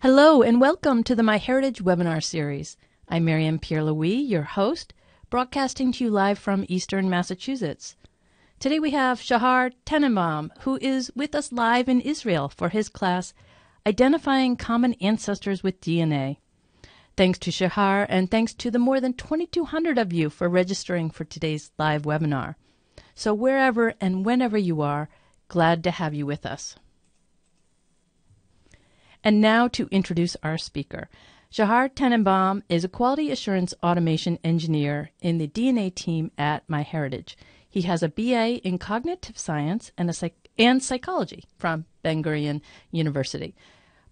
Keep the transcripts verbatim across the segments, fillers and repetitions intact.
Hello and welcome to the MyHeritage webinar series. I'm Miriam Pierre-Louis, your host, broadcasting to you live from Eastern Massachusetts. Today we have Shahar Tenenbaum, who is with us live in Israel for his class, Identifying Common Ancestors with D N A. Thanks to Shahar and thanks to the more than twenty-two hundred of you for registering for today's live webinar. So wherever and whenever you are, glad to have you with us. And now to introduce our speaker. Shahar Tenenbaum is a quality assurance automation engineer in the D N A team at MyHeritage. He has a B A in cognitive science and, a psych and psychology from Ben-Gurion University.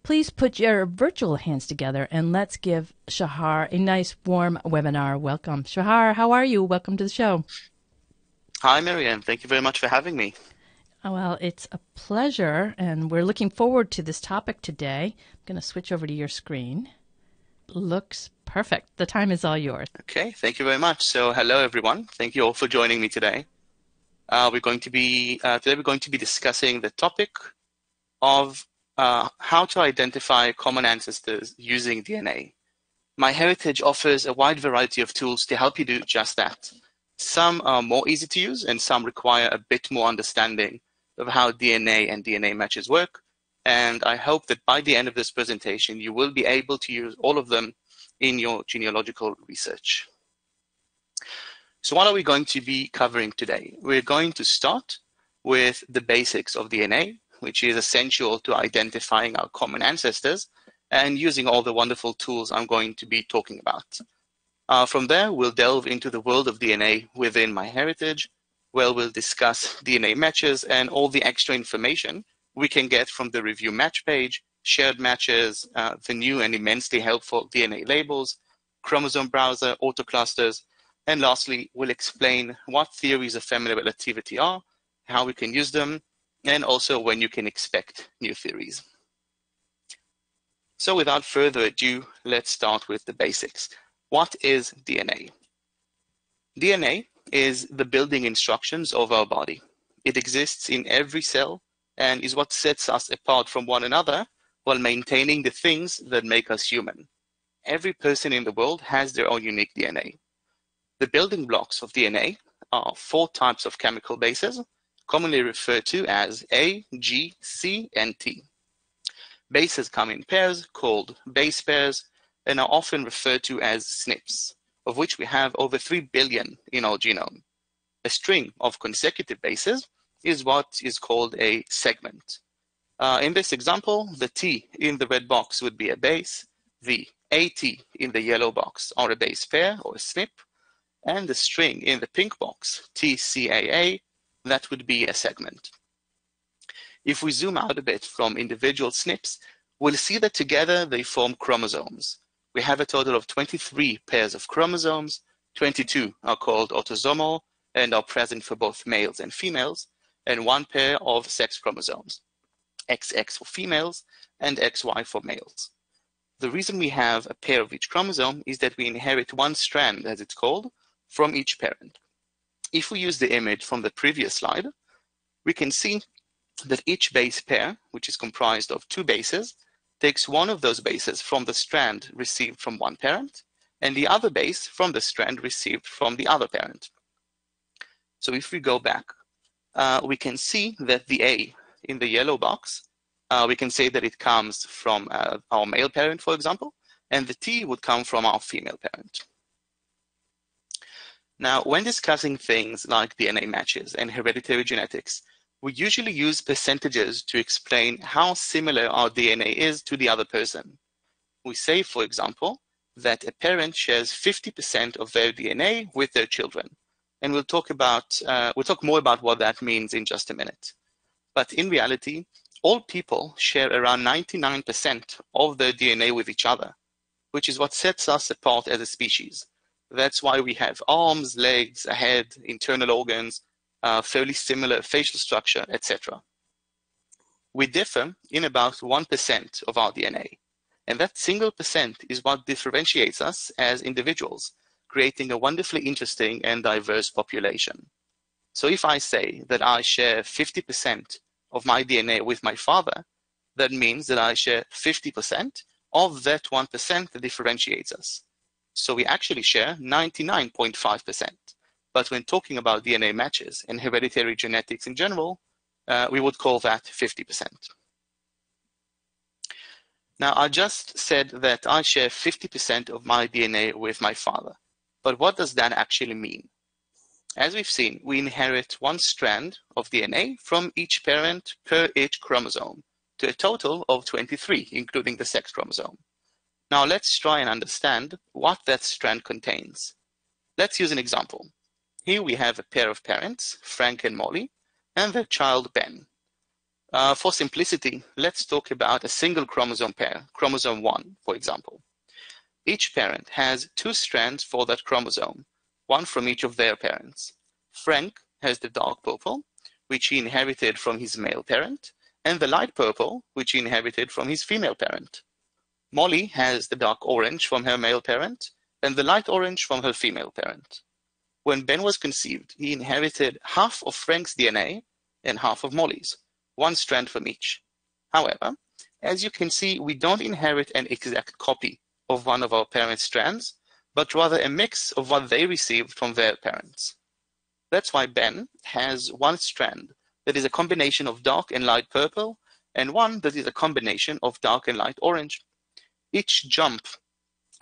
Please put your virtual hands together and let's give Shahar a nice warm webinar welcome. Shahar, how are you? Welcome to the show. Hi, Miriam. Thank you very much for having me. Well, it's a pleasure, and we're looking forward to this topic today. I'm going to switch over to your screen. Looks perfect. The time is all yours. Okay, thank you very much. So, hello, everyone. Thank you all for joining me today. Uh, we're going to be uh, today. We're going to be discussing the topic of uh, how to identify common ancestors using D N A. MyHeritage offers a wide variety of tools to help you do just that. Some are more easy to use, and some require a bit more understanding of how D N A and D N A matches work. And I hope that by the end of this presentation, you will be able to use all of them in your genealogical research. So what are we going to be covering today? We're going to start with the basics of D N A, which is essential to identifying our common ancestors and using all the wonderful tools I'm going to be talking about. Uh, from there, we'll delve into the world of D N A within MyHeritage, where we'll discuss D N A matches and all the extra information we can get from the review match page, shared matches, uh, the new and immensely helpful D N A labels, chromosome browser, AutoClusters, and lastly, we'll explain what theories of family relativity are, how we can use them, and also when you can expect new theories. So without further ado, let's start with the basics. What is D N A? D N A is the building instructions of our body. It exists in every cell and is what sets us apart from one another while maintaining the things that make us human. Every person in the world has their own unique D N A. The building blocks of D N A are four types of chemical bases, commonly referred to as A, G, C, and T. Bases come in pairs called base pairs, and are often referred to as S N Ps, of which we have over three billion in our genome. A string of consecutive bases is what is called a segment. Uh, in this example, the T in the red box would be a base, the A T in the yellow box are a base pair or a S N P, and the string in the pink box, T C A A, that would be a segment. If we zoom out a bit from individual S N Ps, we'll see that together they form chromosomes. We have a total of twenty-three pairs of chromosomes. twenty-two are called autosomal and are present for both males and females, and one pair of sex chromosomes, X X for females and X Y for males. The reason we have a pair of each chromosome is that we inherit one strand, as it's called, from each parent. If we use the image from the previous slide, we can see that each base pair, which is comprised of two bases, takes one of those bases from the strand received from one parent and the other base from the strand received from the other parent. So if we go back, uh, we can see that the A in the yellow box, uh, we can say that it comes from uh, our male parent, for example, and the T would come from our female parent. Now, when discussing things like D N A matches and hereditary genetics, we usually use percentages to explain how similar our D N A is to the other person. We say, for example, that a parent shares fifty percent of their D N A with their children. And we'll talk about, uh, we'll talk more about what that means in just a minute. But in reality, all people share around ninety-nine percent of their D N A with each other, which is what sets us apart as a species. That's why we have arms, legs, a head, internal organs, Uh, fairly similar facial structure, et cetera. We differ in about one percent of our D N A, and that single percent is what differentiates us as individuals, creating a wonderfully interesting and diverse population. So if I say that I share fifty percent of my D N A with my father, that means that I share fifty percent of that one percent that differentiates us. So we actually share ninety-nine point five percent. But when talking about D N A matches and hereditary genetics in general, uh, we would call that fifty percent. Now, I just said that I share fifty percent of my D N A with my father. But what does that actually mean? As we've seen, we inherit one strand of D N A from each parent per each chromosome to a total of twenty-three, including the sex chromosome. Now let's try and understand what that strand contains. Let's use an example. Here we have a pair of parents, Frank and Molly, and their child, Ben. Uh, for simplicity, let's talk about a single chromosome pair, chromosome one, for example. Each parent has two strands for that chromosome, one from each of their parents. Frank has the dark purple, which he inherited from his male parent, and the light purple, which he inherited from his female parent. Molly has the dark orange from her male parent, and the light orange from her female parent. When Ben was conceived, he inherited half of Frank's D N A and half of Molly's, one strand from each. However, as you can see, we don't inherit an exact copy of one of our parents' strands, but rather a mix of what they received from their parents. That's why Ben has one strand that is a combination of dark and light purple, and one that is a combination of dark and light orange. Each jump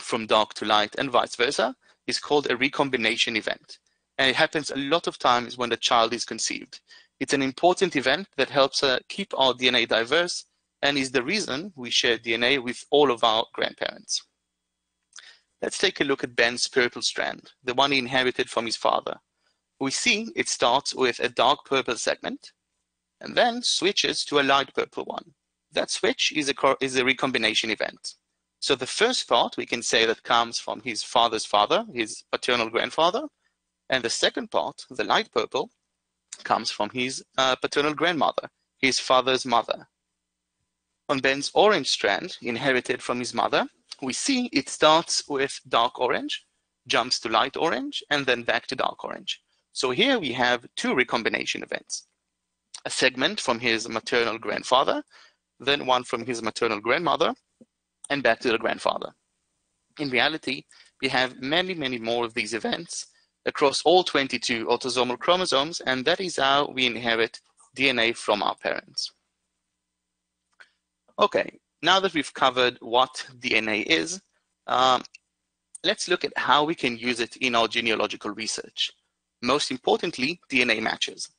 from dark to light and vice versa is called a recombination event, and it happens a lot of times when the child is conceived. It's an important event that helps uh, keep our D N A diverse and is the reason we share D N A with all of our grandparents. Let's take a look at Ben's purple strand, the one he inherited from his father. We see it starts with a dark purple segment and then switches to a light purple one. That switch is a, is a recombination event. So the first part we can say that comes from his father's father, his paternal grandfather, and the second part, the light purple, comes from his uh, paternal grandmother, his father's mother. On Ben's orange strand, inherited from his mother, we see it starts with dark orange, jumps to light orange, and then back to dark orange. So here we have two recombination events, a segment from his maternal grandfather, then one from his maternal grandmother, and back to the grandfather. In reality, we have many, many more of these events across all twenty-two autosomal chromosomes, and that is how we inherit D N A from our parents. Okay, now that we've covered what D N A is, um, let's look at how we can use it in our genealogical research. Most importantly, D N A matches.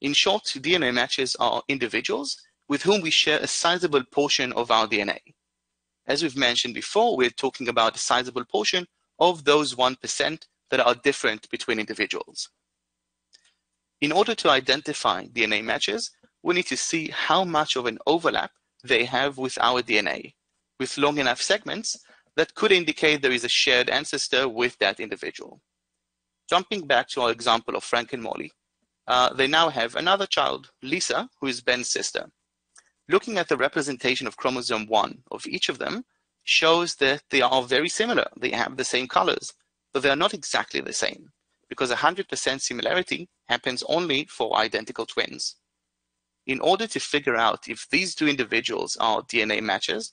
In short, D N A matches are individuals with whom we share a sizable portion of our D N A. As we've mentioned before, we're talking about a sizable portion of those one percent that are different between individuals. In order to identify D N A matches, we need to see how much of an overlap they have with our D N A, with long enough segments that could indicate there is a shared ancestor with that individual. Jumping back to our example of Frank and Molly, uh, they now have another child, Lisa, who is Ben's sister. Looking at the representation of chromosome one of each of them shows that they are very similar. They have the same colors, but they are not exactly the same, because one hundred percent similarity happens only for identical twins. In order to figure out if these two individuals are D N A matches,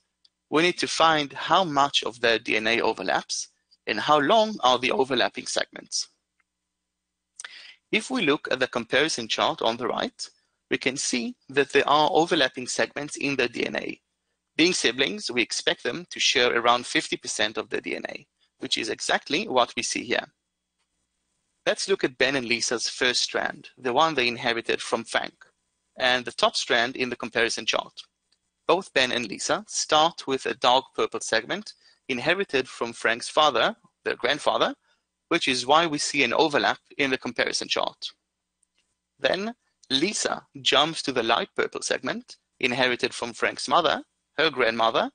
we need to find how much of their D N A overlaps and how long are the overlapping segments. If we look at the comparison chart on the right, we can see that there are overlapping segments in their D N A. Being siblings, we expect them to share around fifty percent of their D N A, which is exactly what we see here. Let's look at Ben and Lisa's first strand, the one they inherited from Frank, and the top strand in the comparison chart. Both Ben and Lisa start with a dark purple segment inherited from Frank's father, their grandfather, which is why we see an overlap in the comparison chart. Then Lisa jumps to the light purple segment inherited from Frank's mother, her grandmother,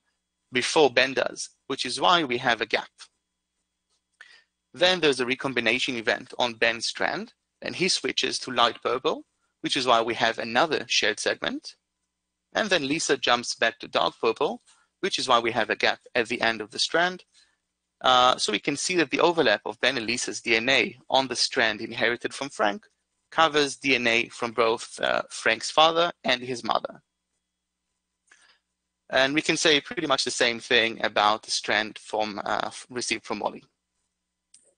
before Ben does, which is why we have a gap. Then there's a recombination event on Ben's strand, and he switches to light purple, which is why we have another shared segment. And then Lisa jumps back to dark purple, which is why we have a gap at the end of the strand. Uh, so we can see that the overlap of Ben and Lisa's D N A on the strand inherited from Frank covers D N A from both uh, Frank's father and his mother. And we can say pretty much the same thing about the strand from uh, received from Molly.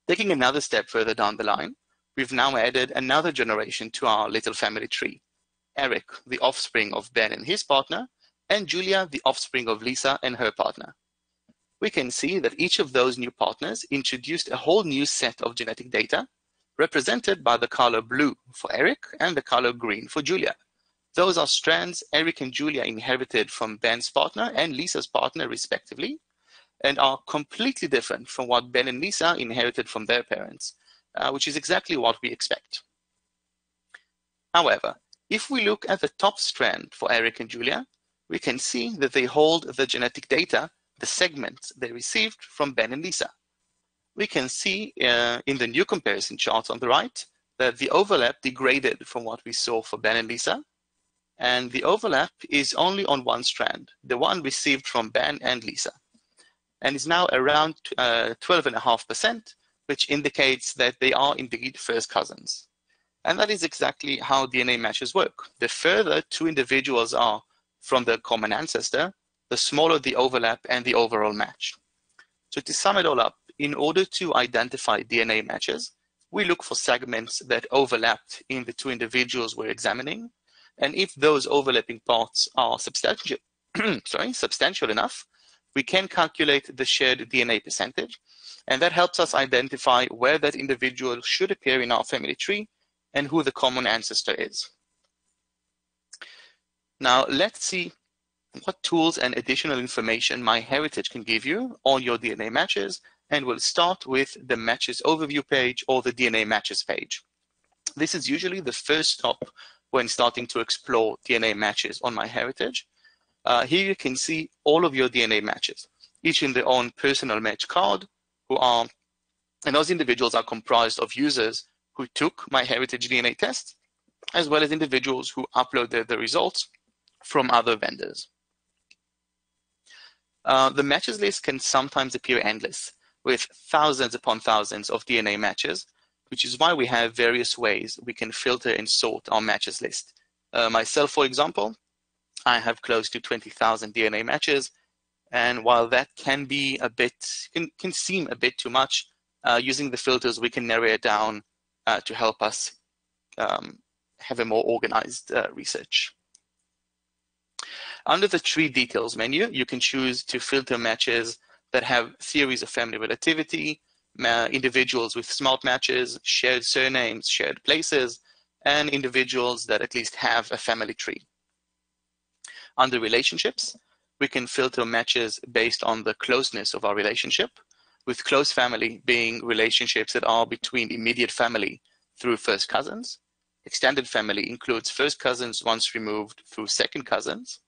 Taking another step further down the line, we've now added another generation to our little family tree. Eric, the offspring of Ben and his partner, and Julia, the offspring of Lisa and her partner. We can see that each of those new partners introduced a whole new set of genetic data, represented by the color blue for Eric and the color green for Julia. Those are strands Eric and Julia inherited from Ben's partner and Lisa's partner, respectively, and are completely different from what Ben and Lisa inherited from their parents, uh, which is exactly what we expect. However, if we look at the top strand for Eric and Julia, we can see that they hold the genetic data, the segments they received from Ben and Lisa. We can see uh, in the new comparison chart on the right that the overlap degraded from what we saw for Ben and Lisa, and the overlap is only on one strand, the one received from Ben and Lisa, and is now around twelve point five percent, uh, which indicates that they are indeed first cousins. And that is exactly how D N A matches work. The further two individuals are from their common ancestor, the smaller the overlap and the overall match. So to sum it all up, in order to identify D N A matches, we look for segments that overlapped in the two individuals we're examining. And if those overlapping parts are substantial, sorry, substantial enough, we can calculate the shared D N A percentage, and that helps us identify where that individual should appear in our family tree and who the common ancestor is. Now, let's see what tools and additional information MyHeritage can give you on your D N A matches, and we'll start with the Matches Overview page or the D N A Matches page. This is usually the first stop when starting to explore D N A matches on MyHeritage. Uh, here you can see all of your D N A matches, each in their own personal match card, who are, and those individuals are comprised of users who took MyHeritage D N A tests, as well as individuals who uploaded the results from other vendors. Uh, the matches list can sometimes appear endless, with thousands upon thousands of D N A matches, which is why we have various ways we can filter and sort our matches list. Uh, myself, for example, I have close to twenty thousand D N A matches, and while that can be a bit, can, can seem a bit too much, uh, using the filters we can narrow it down uh, to help us um, have a more organized uh, research. Under the Tree Details menu, you can choose to filter matches that have theories of family relativity, individuals with smart matches, shared surnames, shared places, and individuals that at least have a family tree. Under relationships, we can filter matches based on the closeness of our relationship, with close family being relationships that are between immediate family through first cousins. Extended family includes first cousins once removed through second cousins,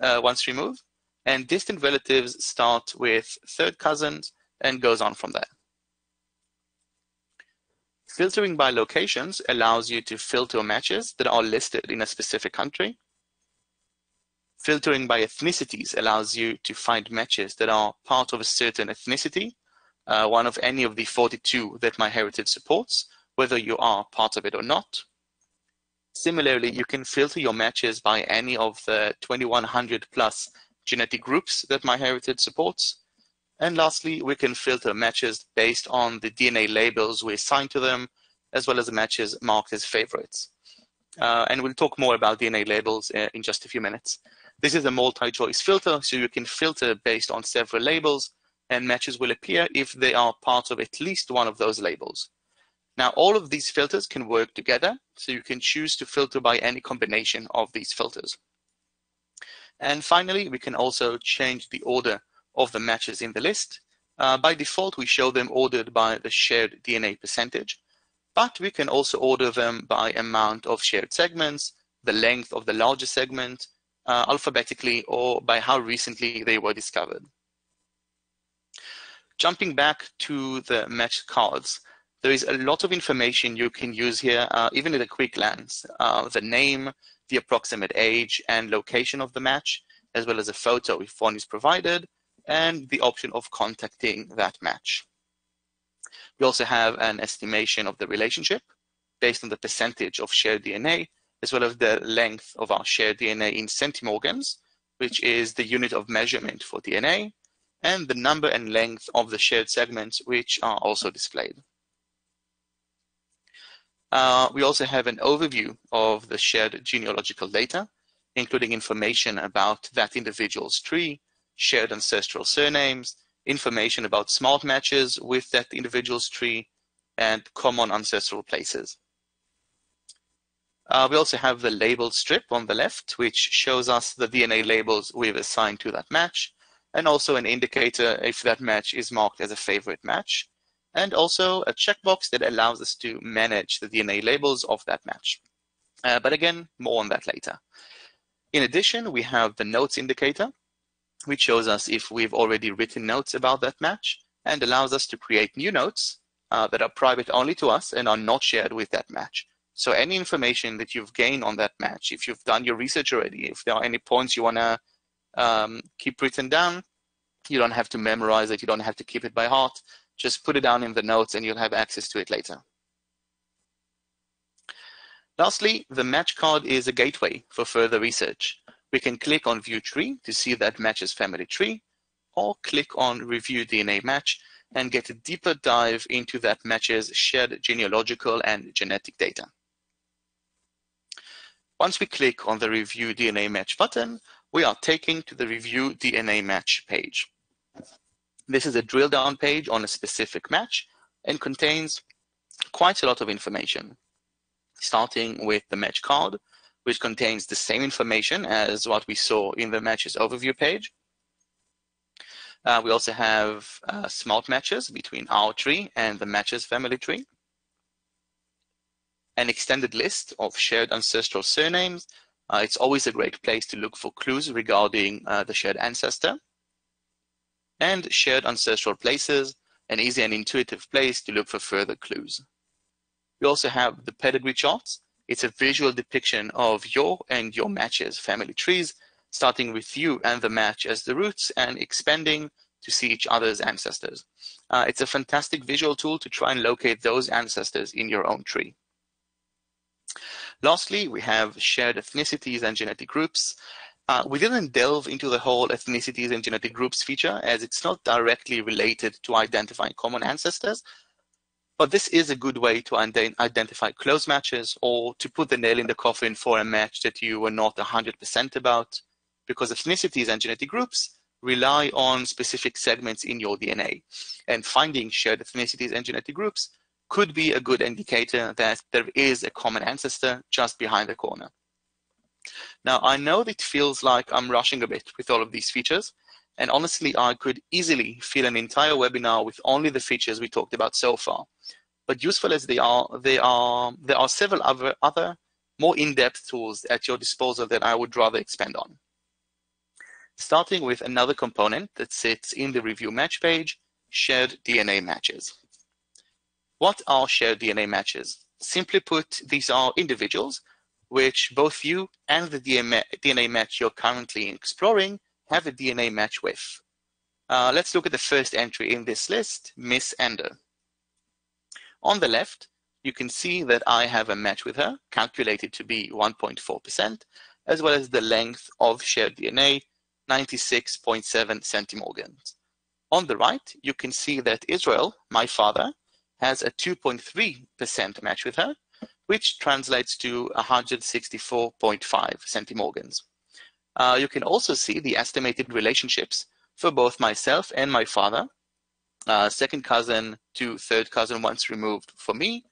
uh, once removed, and distant relatives start with third cousins and goes on from there. Filtering by locations allows you to filter matches that are listed in a specific country. Filtering by ethnicities allows you to find matches that are part of a certain ethnicity, uh, one of any of the forty-two that MyHeritage supports, whether you are part of it or not. Similarly, you can filter your matches by any of the twenty-one hundred plus genetic groups that MyHeritage supports. And lastly, we can filter matches based on the D N A labels we assign to them, as well as the matches marked as favorites. Uh, and we'll talk more about D N A labels uh, in just a few minutes. This is a multi-choice filter, so you can filter based on several labels, and matches will appear if they are part of at least one of those labels. Now, all of these filters can work together, so you can choose to filter by any combination of these filters. And finally, we can also change the order of the matches in the list. Uh, by default, we show them ordered by the shared D N A percentage, but we can also order them by amount of shared segments, the length of the larger segment, uh, alphabetically, or by how recently they were discovered. Jumping back to the match cards, there is a lot of information you can use here, uh, even at a quick glance. Uh, the name, the approximate age and location of the match, as well as a photo if one is provided, and the option of contacting that match. We also have an estimation of the relationship based on the percentage of shared D N A, as well as the length of our shared D N A in centimorgans, which is the unit of measurement for D N A, and the number and length of the shared segments, which are also displayed. Uh, we also have an overview of the shared genealogical data, including information about that individual's tree, shared ancestral surnames, information about smart matches with that individual's tree, and common ancestral places. Uh, we also have the label strip on the left, which shows us the D N A labels we've assigned to that match, and also an indicator if that match is marked as a favorite match, and also a checkbox that allows us to manage the D N A labels of that match. Uh, but again, more on that later. In addition, we have the notes indicator, which shows us if we've already written notes about that match and allows us to create new notes uh, that are private only to us and are not shared with that match. So any information that you've gained on that match, if you've done your research already, if there are any points you want to um, keep written down, you don't have to memorize it, you don't have to keep it by heart, just put it down in the notes and you'll have access to it later. Lastly, the match card is a gateway for further research. We can click on View Tree to see that match's family tree, or click on Review D N A Match and get a deeper dive into that match's shared genealogical and genetic data. Once we click on the Review D N A Match button, we are taken to the Review D N A Match page. This is a drill-down page on a specific match and contains quite a lot of information, starting with the match card, which contains the same information as what we saw in the matches overview page. Uh, we also have uh, smart matches between our tree and the matches family tree, an extended list of shared ancestral surnames. Uh, it's always a great place to look for clues regarding uh, the shared ancestor, and shared ancestral places, an easy and intuitive place to look for further clues. We also have the pedigree charts. It's a visual depiction of your and your match's family trees, starting with you and the match as the roots and expanding to see each other's ancestors. Uh, it's a fantastic visual tool to try and locate those ancestors in your own tree. Lastly, we have shared ethnicities and genetic groups. Uh, we didn't delve into the whole ethnicities and genetic groups feature, as it's not directly related to identifying common ancestors, but this is a good way to identify close matches or to put the nail in the coffin for a match that you were not one hundred percent about, because ethnicities and genetic groups rely on specific segments in your D N A, and finding shared ethnicities and genetic groups could be a good indicator that there is a common ancestor just behind the corner. Now, I know that it feels like I'm rushing a bit with all of these features, and honestly, I could easily fill an entire webinar with only the features we talked about so far. But useful as they are, they are, there are several other, other more in-depth tools at your disposal that I would rather expand on. Starting with another component that sits in the Review Match page, shared D N A matches. What are shared D N A matches? Simply put, these are individuals which both you and the D N A match you're currently exploring have a D N A match with. Uh, let's look at the first entry in this list, Miss Ender. On the left, you can see that I have a match with her, calculated to be one point four percent, as well as the length of shared D N A, ninety-six point seven centimorgans. On the right, you can see that Israel, my father, has a two point three percent match with her, which translates to one hundred sixty-four point five centimorgans. Uh, you can also see the estimated relationships for both myself and my father, uh, second cousin to third cousin once removed for me,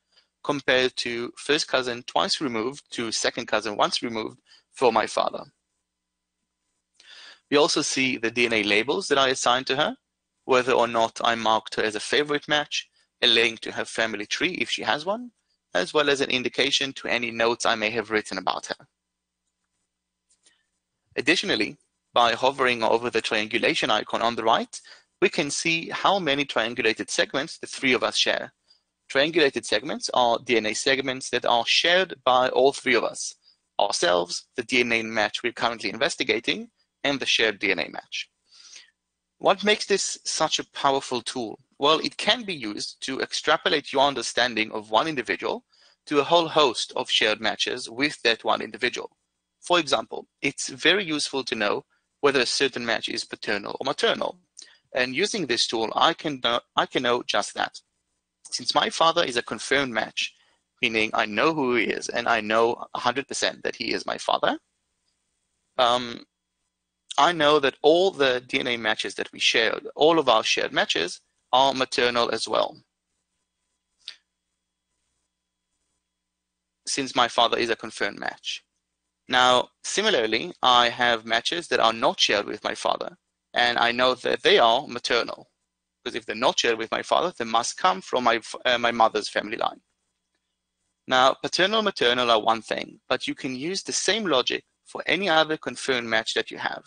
compared to first cousin twice removed to second cousin once removed for my father. We also see the D N A labels that I assigned to her, whether or not I marked her as a favorite match, a link to her family tree if she has one, as well as an indication to any notes I may have written about her. Additionally, by hovering over the triangulation icon on the right, we can see how many triangulated segments the three of us share. Triangulated segments are D N A segments that are shared by all three of us, ourselves, the D N A match we're currently investigating, and the shared D N A match. What makes this such a powerful tool? Well, it can be used to extrapolate your understanding of one individual to a whole host of shared matches with that one individual. For example, it's very useful to know whether a certain match is paternal or maternal. And using this tool, I can, uh, I can know just that. Since my father is a confirmed match, meaning I know who he is and I know one hundred percent that he is my father, um, I know that all the D N A matches that we share, all of our shared matches, are maternal as well. Since my father is a confirmed match. Now, similarly, I have matches that are not shared with my father, and I know that they are maternal, because if they're not shared with my father, they must come from my, uh, my mother's family line. Now, paternal and maternal are one thing, but you can use the same logic for any other confirmed match that you have.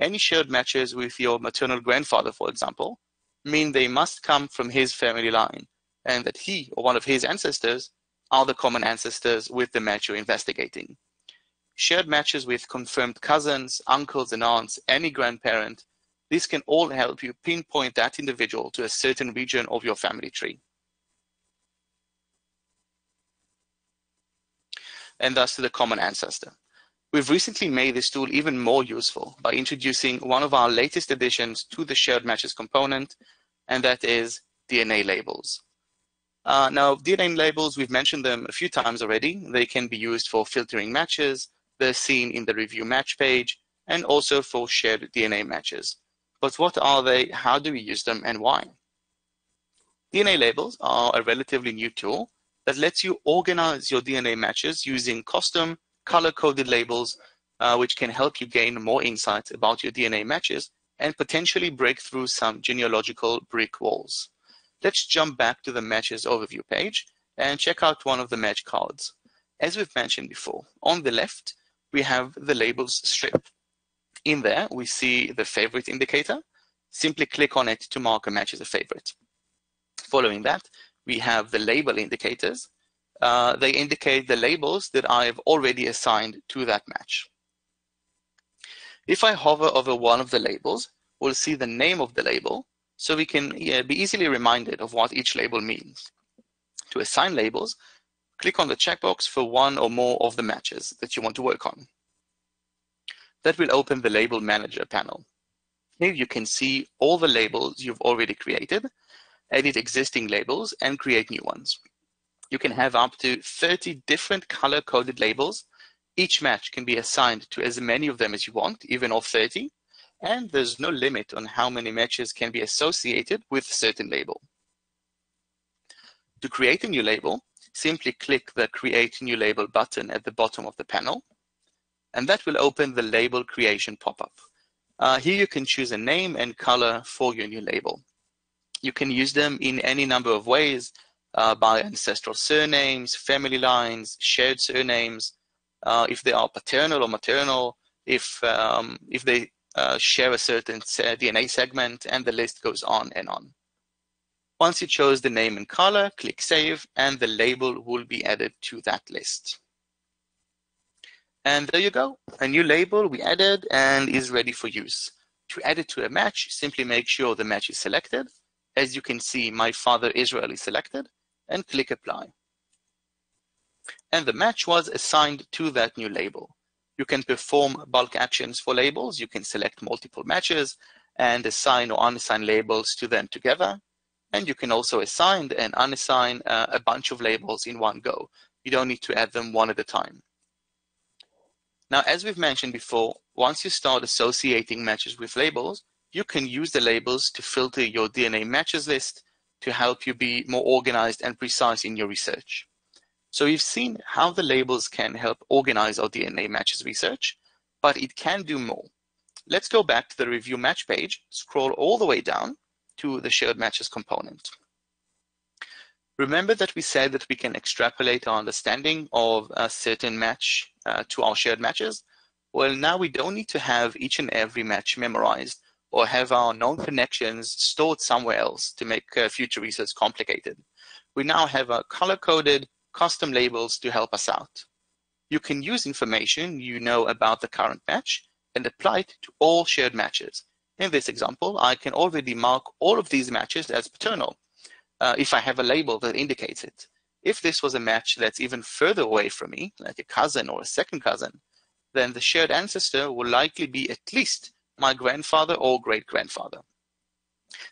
Any shared matches with your maternal grandfather, for example, mean they must come from his family line, and that he or one of his ancestors are the common ancestors with the match you're investigating. Shared matches with confirmed cousins, uncles and aunts, any grandparent, these can all help you pinpoint that individual to a certain region of your family tree. And thus to the common ancestor. We've recently made this tool even more useful by introducing one of our latest additions to the shared matches component, and that is D N A labels. Uh, now, D N A labels, we've mentioned them a few times already. They can be used for filtering matches. They're seen in the review match page and also for shared D N A matches. But what are they? How do we use them and why? D N A labels are a relatively new tool that lets you organize your D N A matches using custom color-coded labels, uh, which can help you gain more insights about your D N A matches and potentially break through some genealogical brick walls. Let's jump back to the matches overview page and check out one of the match cards. As we've mentioned before, on the left, we have the labels strip. In there, we see the favorite indicator. Simply click on it to mark a match as a favorite. Following that, we have the label indicators. Uh, they indicate the labels that I've already assigned to that match. If I hover over one of the labels, we'll see the name of the label, so we can yeah, be easily reminded of what each label means. To assign labels, click on the checkbox for one or more of the matches that you want to work on. That will open the Label Manager panel. Here you can see all the labels you've already created, edit existing labels, and create new ones. You can have up to thirty different color-coded labels. Each match can be assigned to as many of them as you want, even all thirty. And there's no limit on how many matches can be associated with a certain label. To create a new label, simply click the Create New Label button at the bottom of the panel, and that will open the Label Creation pop-up. Uh, here you can choose a name and color for your new label. You can use them in any number of ways, uh, by ancestral surnames, family lines, shared surnames, uh, if they are paternal or maternal, if, um, if they Uh, share a certain D N A segment, and the list goes on and on. Once you chose the name and color, click Save, and the label will be added to that list. And there you go, a new label we added and is ready for use. To add it to a match, simply make sure the match is selected. As you can see, my father Israel is selected, and click Apply. And the match was assigned to that new label. You can perform bulk actions for labels. You can select multiple matches and assign or unassign labels to them together. And you can also assign and unassign uh, a bunch of labels in one go. You don't need to add them one at a time. Now, as we've mentioned before, once you start associating matches with labels, you can use the labels to filter your D N A matches list to help you be more organized and precise in your research. So we've seen how the labels can help organize our D N A matches research, but it can do more. Let's go back to the review match page, scroll all the way down to the shared matches component. Remember that we said that we can extrapolate our understanding of a certain match uh, to our shared matches? Well, now we don't need to have each and every match memorized or have our known connections stored somewhere else to make uh, future research complicated. We now have a color-coded custom labels to help us out. You can use information you know about the current match and apply it to all shared matches. In this example, I can already mark all of these matches as paternal uh, if I have a label that indicates it. If this was a match that's even further away from me, like a cousin or a second cousin, then the shared ancestor will likely be at least my grandfather or great-grandfather.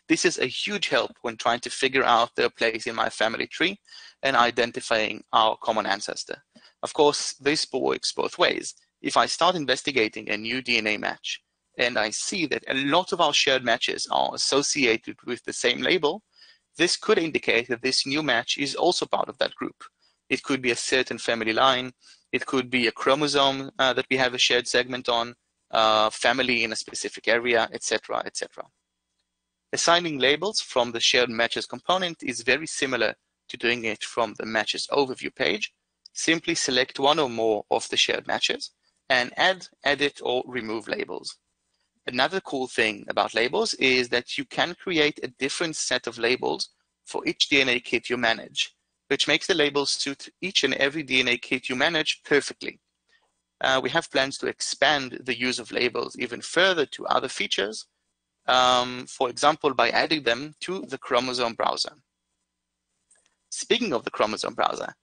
This is a huge help when trying to figure out their place in my family tree and identifying our common ancestor. Of course, this works both ways. If I start investigating a new D N A match and I see that a lot of our shared matches are associated with the same label, this could indicate that this new match is also part of that group. It could be a certain family line. It could be a chromosome uh, that we have a shared segment on, uh, family in a specific area, et cetera, et cetera. Assigning labels from the shared matches component is very similar to doing it from the matches overview page. Simply select one or more of the shared matches and add, edit, or remove labels. Another cool thing about labels is that you can create a different set of labels for each D N A kit you manage, which makes the labels suit each and every D N A kit you manage perfectly. Uh, we have plans to expand the use of labels even further to other features, um, for example, by adding them to the chromosome browser. Speaking of the chromosome browser,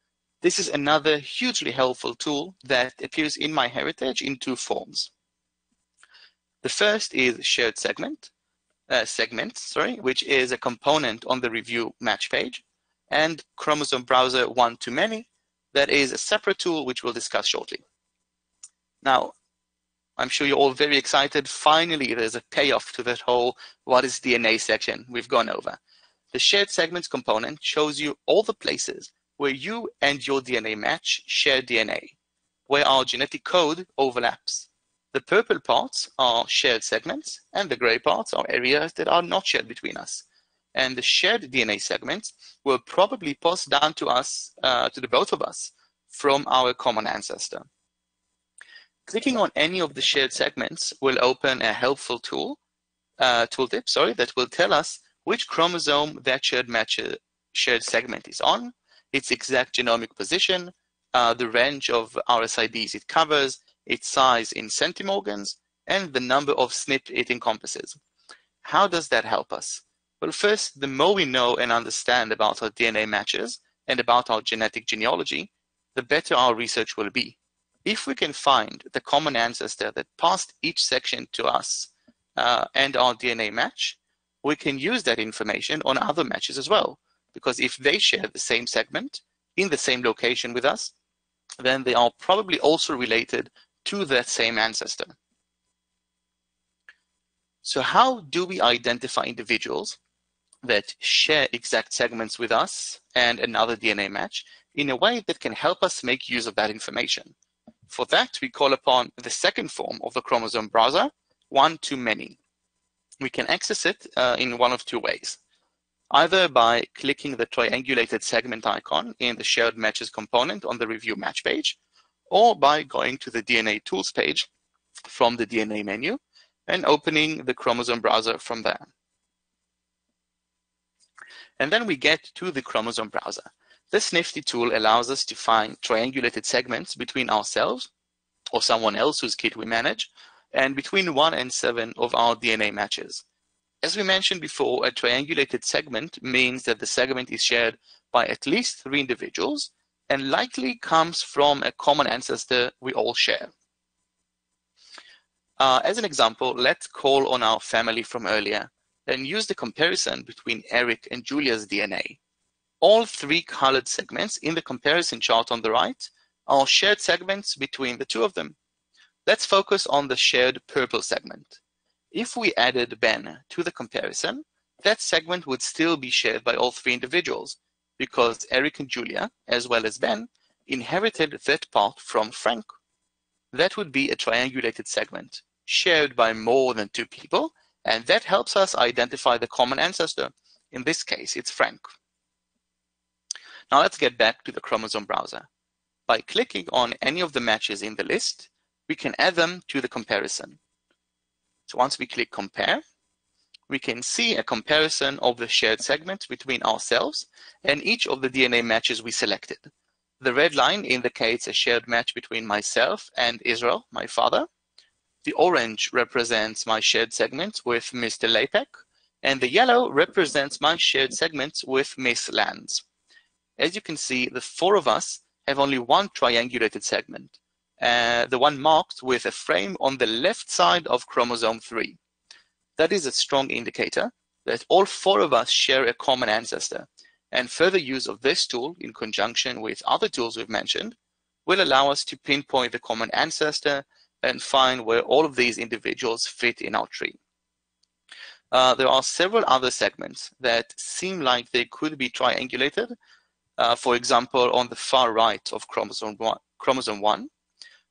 this is another hugely helpful tool that appears in MyHeritage in two forms. The first is shared segment, uh, segment, sorry, which is a component on the review match page, and chromosome browser one-to-many, that is a separate tool which we'll discuss shortly. Now, I'm sure you're all very excited. Finally, there's a payoff to that whole what is D N A section we've gone over. The shared segments component shows you all the places where you and your D N A match share D N A, where our genetic code overlaps. The purple parts are shared segments, and the gray parts are areas that are not shared between us. And the shared D N A segments were probably passed down to us, uh, to the both of us, from our common ancestor. Clicking on any of the shared segments will open a helpful tool, uh, tooltip, sorry, that will tell us which chromosome that shared match, shared segment is on, its exact genomic position, uh, the range of R S I Ds it covers, its size in centimorgans, and the number of S N P it encompasses. How does that help us? Well, first, the more we know and understand about our D N A matches and about our genetic genealogy, the better our research will be. If we can find the common ancestor that passed each section to us uh, and our D N A match, we can use that information on other matches as well, because if they share the same segment in the same location with us, then they are probably also related to that same ancestor. So how do we identify individuals that share exact segments with us and another D N A match in a way that can help us make use of that information? For that, we call upon the second form of the chromosome browser, one-to-many. We can access it uh, in one of two ways, either by clicking the triangulated segment icon in the shared matches component on the review match page, or by going to the D N A tools page from the D N A menu and opening the chromosome browser from there. And then we get to the chromosome browser. This nifty tool allows us to find triangulated segments between ourselves or someone else whose kit we manage, and between one and seven of our D N A matches. As we mentioned before, a triangulated segment means that the segment is shared by at least three individuals and likely comes from a common ancestor we all share. Uh, as an example, let's call on our family from earlier and use the comparison between Eric and Julia's D N A. All three colored segments in the comparison chart on the right are shared segments between the two of them. Let's focus on the shared purple segment. If we added Ben to the comparison, that segment would still be shared by all three individuals because Eric and Julia, as well as Ben, inherited that part from Frank. That would be a triangulated segment shared by more than two people, and that helps us identify the common ancestor. In this case, it's Frank. Now let's get back to the chromosome browser. By clicking on any of the matches in the list, we can add them to the comparison. So once we click compare, we can see a comparison of the shared segment between ourselves and each of the D N A matches we selected. The red line indicates a shared match between myself and Israel, my father. The orange represents my shared segment with Mister Lapek, and the yellow represents my shared segment with Miss Lands. As you can see, the four of us have only one triangulated segment, uh, the one marked with a frame on the left side of chromosome three. That is a strong indicator that all four of us share a common ancestor, and further use of this tool in conjunction with other tools we've mentioned will allow us to pinpoint the common ancestor and find where all of these individuals fit in our tree. Uh, there are several other segments that seem like they could be triangulated, uh, for example, on the far right of chromosome one, chromosome one.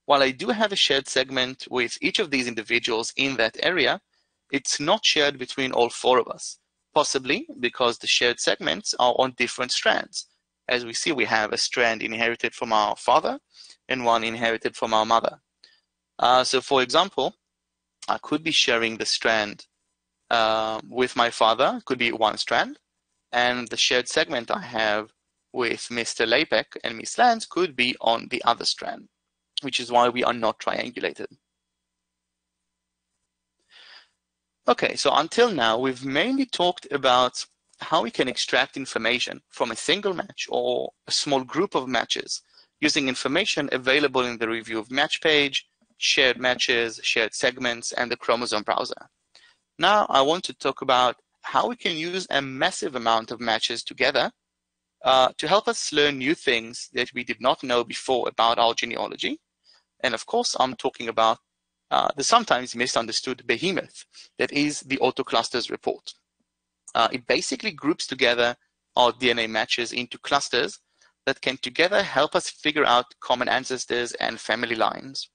While I do have a shared segment with each of these individuals in that area, it's not shared between all four of us, possibly because the shared segments are on different strands. As we see, we have a strand inherited from our father and one inherited from our mother. Uh, so for example, I could be sharing the strand uh, with my father, could be one strand, and the shared segment I have with Mister Lapek and Miss Lantz could be on the other strand, which is why we are not triangulated. Okay, so until now, we've mainly talked about how we can extract information from a single match or a small group of matches using information available in the review of match page, shared matches, shared segments, and the chromosome browser. Now I want to talk about how we can use a massive amount of matches together uh, to help us learn new things that we did not know before about our genealogy. And of course, I'm talking about uh, the sometimes misunderstood behemoth that is the AutoClusters report. Uh, it basically groups together our D N A matches into clusters that can together help us figure out common ancestors and family lines.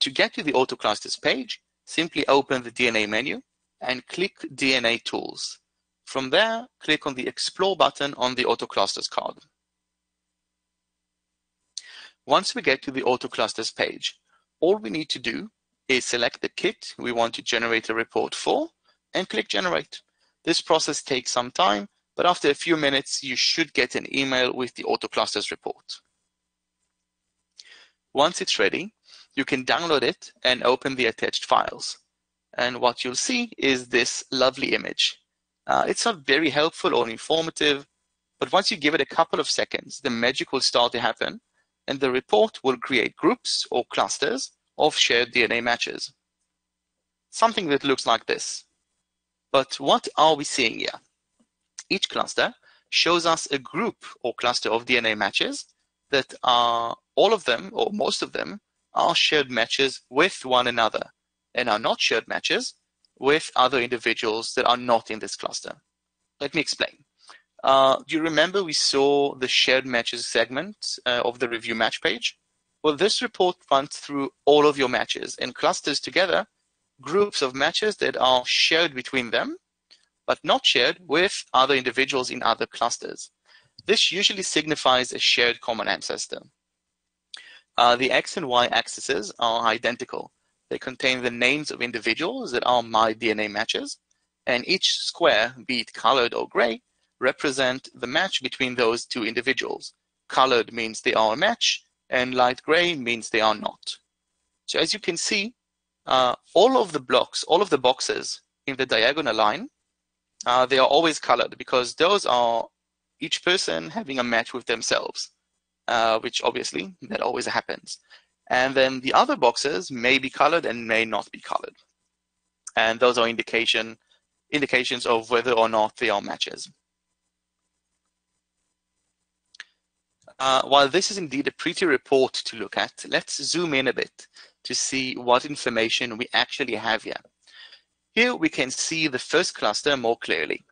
To get to the AutoClusters page, simply open the D N A menu and click D N A Tools. From there, click on the Explore button on the AutoClusters card. Once we get to the AutoClusters page, all we need to do is select the kit we want to generate a report for and click Generate. This process takes some time, but after a few minutes, you should get an email with the AutoClusters report. Once it's ready, you can download it and open the attached files. And what you'll see is this lovely image. Uh, it's not very helpful or informative, but once you give it a couple of seconds, the magic will start to happen, and the report will create groups or clusters of shared D N A matches. Something that looks like this. But what are we seeing here? Each cluster shows us a group or cluster of D N A matches that are all of them, or most of them, are shared matches with one another and are not shared matches with other individuals that are not in this cluster. Let me explain. Uh, do you remember we saw the shared matches segment uh, of the review match page? Well, this report runs through all of your matches and clusters together groups of matches that are shared between them, but not shared with other individuals in other clusters. This usually signifies a shared common ancestor. Uh, the X and Y axes are identical. They contain the names of individuals that are my D N A matches, and each square, be it colored or gray, represent the match between those two individuals. Colored means they are a match, and light gray means they are not. So as you can see, uh, all of the blocks, all of the boxes in the diagonal line, uh, they are always colored because those are each person having a match with themselves. Uh, which obviously that always happens. And then the other boxes may be colored and may not be colored. And those are indication, indications of whether or not they are matches. Uh, while this is indeed a pretty report to look at, let's zoom in a bit to see what information we actually have here. Here we can see the first cluster more clearly.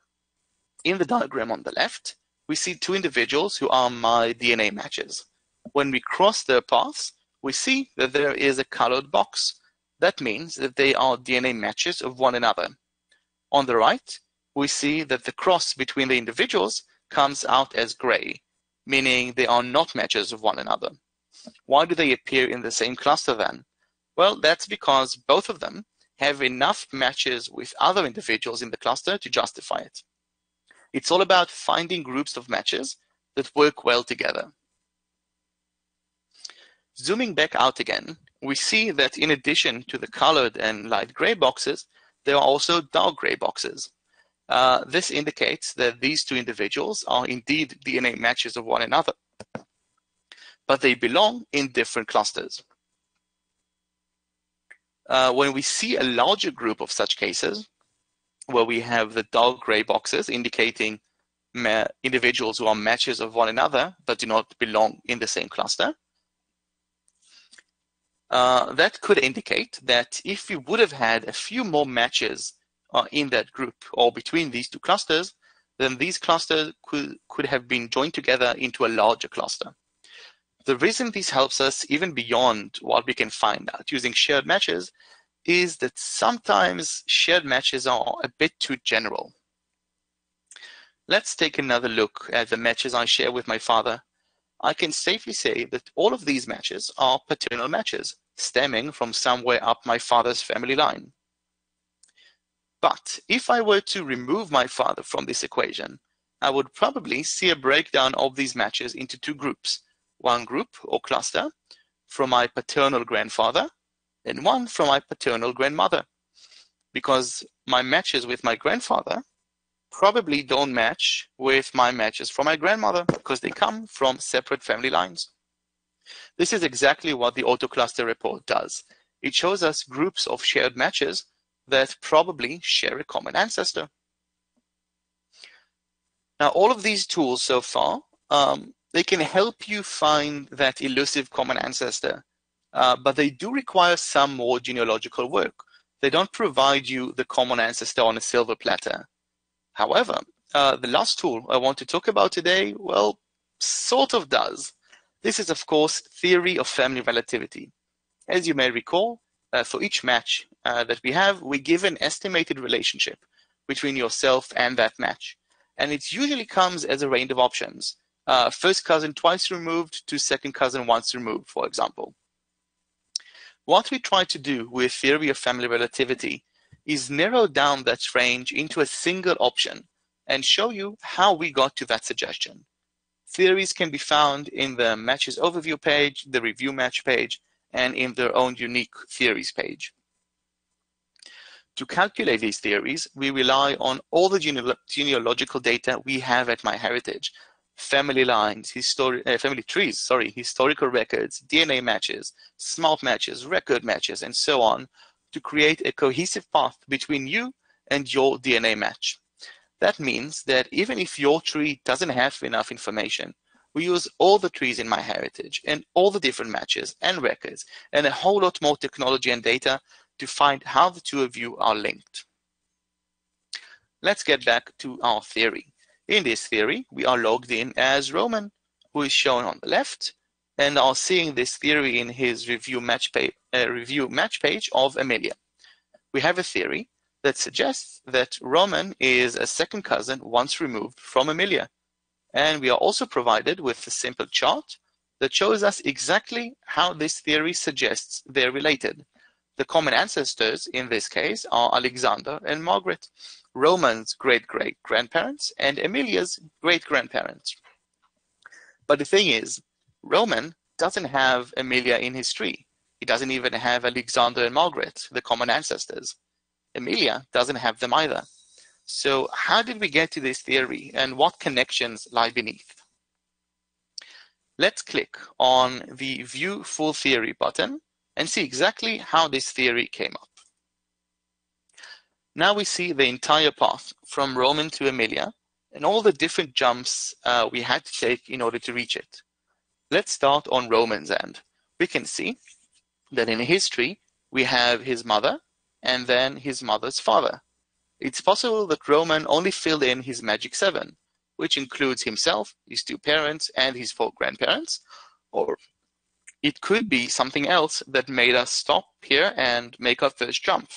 In the diagram on the left, we see two individuals who are my D N A matches. When we cross their paths, we see that there is a colored box. That means that they are D N A matches of one another. On the right, we see that the cross between the individuals comes out as gray, meaning they are not matches of one another. Why do they appear in the same cluster then? Well, that's because both of them have enough matches with other individuals in the cluster to justify it. It's all about finding groups of matches that work well together. Zooming back out again, we see that in addition to the colored and light gray boxes, there are also dark gray boxes. Uh, this indicates that these two individuals are indeed D N A matches of one another. but they belong in different clusters. Uh, when we see a larger group of such cases, where we have the dark gray boxes indicating individuals who are matches of one another but do not belong in the same cluster, uh, that could indicate that if we would have had a few more matches uh, in that group or between these two clusters, then these clusters could, could have been joined together into a larger cluster. The reason this helps us even beyond what we can find out using shared matches is that sometimes shared matches are a bit too general. Let's take another look at the matches I share with my father. I can safely say that all of these matches are paternal matches, stemming from somewhere up my father's family line. But if I were to remove my father from this equation, I would probably see a breakdown of these matches into two groups, one group or cluster from my paternal grandfather and one from my paternal grandmother, because my matches with my grandfather probably don't match with my matches from my grandmother because they come from separate family lines. This is exactly what the AutoCluster report does. It shows us groups of shared matches that probably share a common ancestor. Now, all of these tools so far, um, they can help you find that elusive common ancestor, uh, but they do require some more genealogical work. They don't provide you the common ancestor on a silver platter. However, uh, the last tool I want to talk about today, well, sort of does. This is, of course, Theory of Family Relativity. As you may recall, uh, for each match uh, that we have, we give an estimated relationship between yourself and that match. And it usually comes as a range of options. Uh, first cousin twice removed to second cousin once removed, for example. What we try to do with Theory of Family Relativity is narrow down that range into a single option and show you how we got to that suggestion. Theories can be found in the Matches Overview page, the Review Match page, and in their own unique theories page. To calculate these theories, we rely on all the geneal genealogical data we have at MyHeritage. Family lines, histori uh, family trees, sorry, historical records, D N A matches, smart matches, record matches, and so on, to create a cohesive path between you and your D N A match. That means that even if your tree doesn't have enough information, we use all the trees in MyHeritage and all the different matches and records and a whole lot more technology and data to find how the two of you are linked. Let's get back to our theory. In this theory, we are logged in as Roman, who is shown on the left, and are seeing this theory in his review match, page, uh, review match page of Amelia. We have a theory that suggests that Roman is a second cousin once removed from Amelia. And we are also provided with a simple chart that shows us exactly how this theory suggests they're related. The common ancestors in this case are Alexander and Margaret, Roman's great-great-grandparents and Amelia's great-grandparents. But the thing is, Roman doesn't have Amelia in his tree. He doesn't even have Alexander and Margaret, the common ancestors. Amelia doesn't have them either. So how did we get to this theory and what connections lie beneath? Let's click on the View Full Theory button and see exactly how this theory came up. Now we see the entire path from Roman to Amelia and all the different jumps uh, we had to take in order to reach it. Let's start on Roman's end. We can see that in history, we have his mother and then his mother's father. It's possible that Roman only filled in his magic seven, which includes himself, his two parents, and his four grandparents, or it could be something else that made us stop here and make our first jump.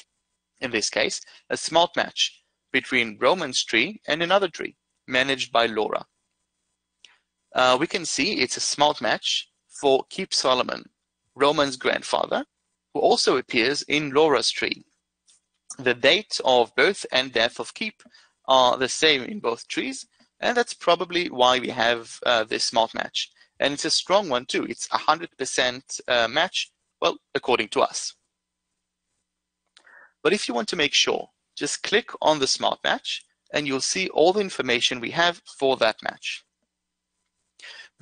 In this case, a smart match between Roman's tree and another tree managed by Laura. Uh, we can see it's a smart match for Keep Solomon, Roman's grandfather, who also appears in Laura's tree. The date of birth and death of Keep are the same in both trees, and that's probably why we have uh, this smart match. And it's a strong one too. It's a one hundred percent uh, match, well, according to us. But if you want to make sure, just click on the smart match and you'll see all the information we have for that match.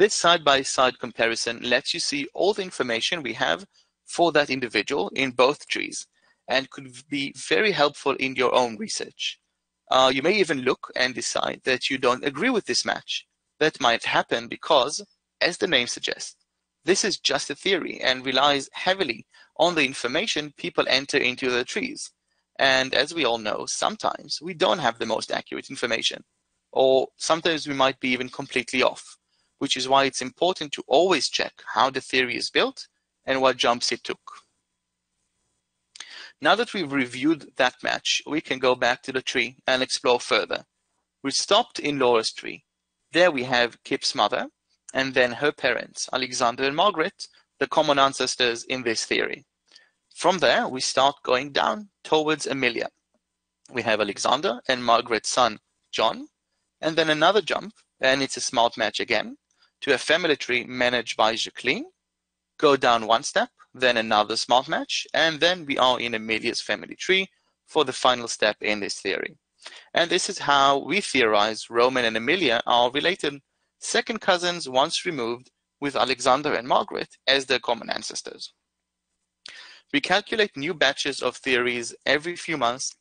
This side-by-side comparison lets you see all the information we have for that individual in both trees and could be very helpful in your own research. Uh, you may even look and decide that you don't agree with this match. That might happen because, as the name suggests, this is just a theory and relies heavily on the information people enter into the trees. And as we all know, sometimes we don't have the most accurate information, or sometimes we might be even completely off, which is why it's important to always check how the theory is built and what jumps it took. Now that we've reviewed that match, we can go back to the tree and explore further. We stopped in Laura's tree. There we have Kip's mother, and then her parents, Alexander and Margaret, the common ancestors in this theory. From there, we start going down towards Amelia. We have Alexander and Margaret's son, John, and then another jump, and it's a smart match again, to a family tree managed by Jacqueline. Go down one step, then another smart match, and then we are in Amelia's family tree for the final step in this theory. And this is how we theorize Roman and Amelia are related, second cousins once removed, with Alexander and Margaret as their common ancestors. We calculate new batches of theories every few months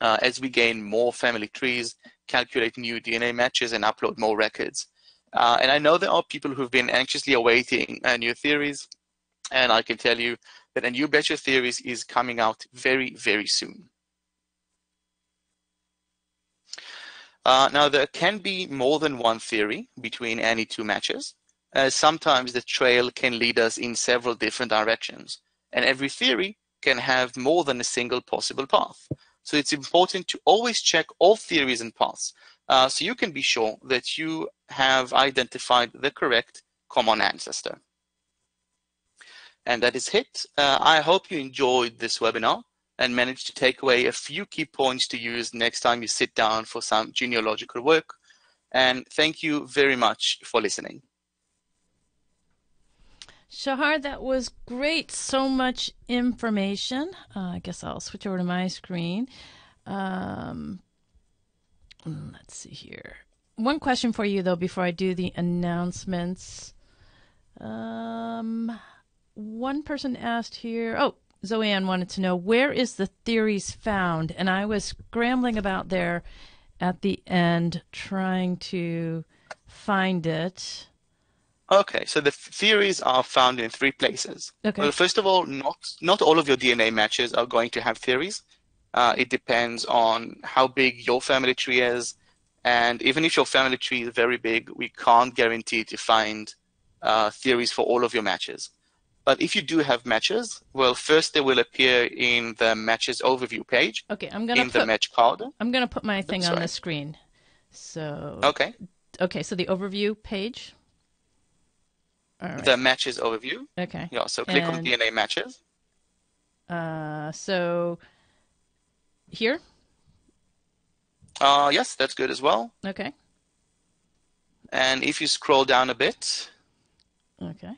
uh, as we gain more family trees, calculate new D N A matches, and upload more records. Uh, and I know there are people who've been anxiously awaiting uh, new theories, and I can tell you that a new batch of theories is coming out very, very soon. Uh, now, there can be more than one theory between any two matches. Uh, sometimes the trail can lead us in several different directions, and every theory can have more than a single possible path. So it's important to always check all theories and paths uh, so you can be sure that you have identified the correct common ancestor. And that is it. Uh, I hope you enjoyed this webinar and managed to take away a few key points to use next time you sit down for some genealogical work. And thank you very much for listening. Shahar, that was great. So much information. Uh, I guess I'll switch over to my screen. Um, let's see here. One question for you, though, before I do the announcements. Um, one person asked here, oh, Zoe-Ann wanted to know, where is the theories found? And I was scrambling about there at the end trying to find it. Okay, so the theories are found in three places. Okay. Well, first of all, not, not all of your D N A matches are going to have theories. Uh, it depends on how big your family tree is. And even if your family tree is very big, we can't guarantee to find uh, theories for all of your matches. But if you do have matches, well, first they will appear in the matches overview page. Okay, I'm gonna in put, the match card. I'm going to put my thing oh, on the screen. So okay, okay, so the overview page. All right. The matches overview. Okay. Yeah. So click and, on D N A matches. Uh, so here. Uh, yes, that's good as well. Okay. And if you scroll down a bit. Okay.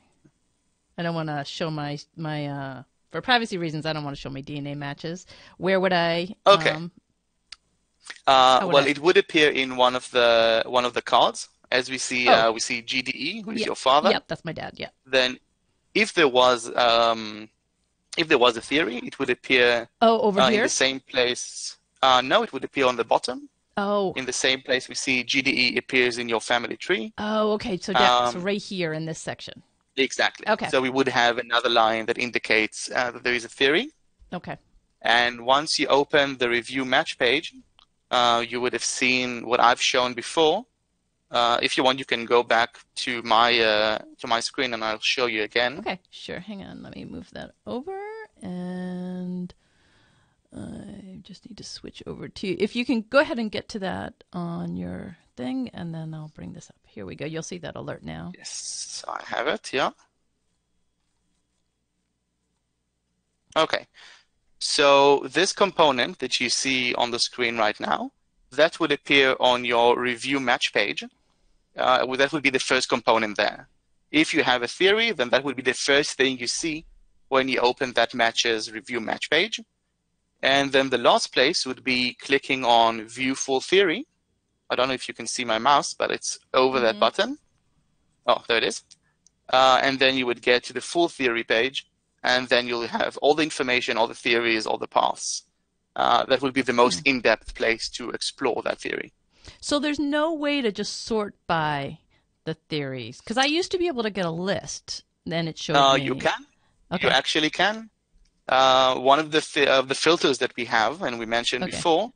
I don't want to show my my uh, for privacy reasons. I don't want to show my D N A matches. Where would I? Okay. Um, uh, would well, I... it would appear in one of the one of the cards. As we see, oh. uh, we see G D E, who's yeah. your father. Yep, that's my dad. Yeah. Then, if there was, um, if there was a theory, it would appear. Oh, over uh, here. In the same place. Uh, no, it would appear on the bottom. Oh. In the same place we see G D E appears in your family tree. Oh, okay. So yeah, um, so right here in this section. Exactly. Okay. So we would have another line that indicates uh, that there is a theory. Okay. And once you open the review match page, uh, you would have seen what I've shown before. Uh, if you want, you can go back to my uh, to my screen, and I'll show you again. Okay, sure. Hang on. Let me move that over, and I just need to switch over to you. If you can go ahead and get to that on your thing, and then I'll bring this up. Here we go. You'll see that alert now. Yes, I have it. Yeah. Okay. So this component that you see on the screen right now, that would appear on your review match page. Uh, that would be the first component there. If you have a theory, then that would be the first thing you see when you open that match's review match page. And then the last place would be clicking on View Full Theory. I don't know if you can see my mouse, but it's over mm-hmm. that button. Oh, there it is. Uh, and then you would get to the full theory page, and then you'll have all the information, all the theories, all the paths. Uh, that would be the most in-depth place to explore that theory. So there's no way to just sort by the theories, because I used to be able to get a list, then it showed uh, me. You can. Okay. You actually can. Uh, one of the th of the filters that we have, and we mentioned okay. before,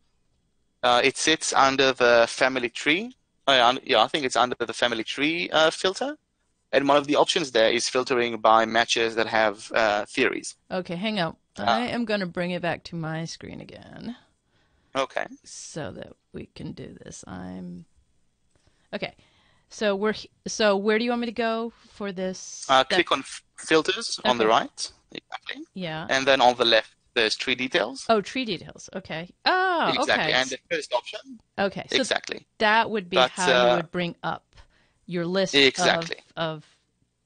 uh, it sits under the family tree. Uh, yeah, I think it's under the family tree uh, filter. And one of the options there is filtering by matches that have uh, theories. Okay, hang on. Uh, I am going to bring it back to my screen again. Okay. So that we can do this. I'm okay. So we're so where do you want me to go for this? Uh, click on filters okay. on the right. Exactly. Yeah. And then on the left, there's tree details. Oh, tree details. Okay. Oh, exactly. Okay. And the first option. Okay. So exactly. That would be but, how uh, you would bring up your list exactly. of, of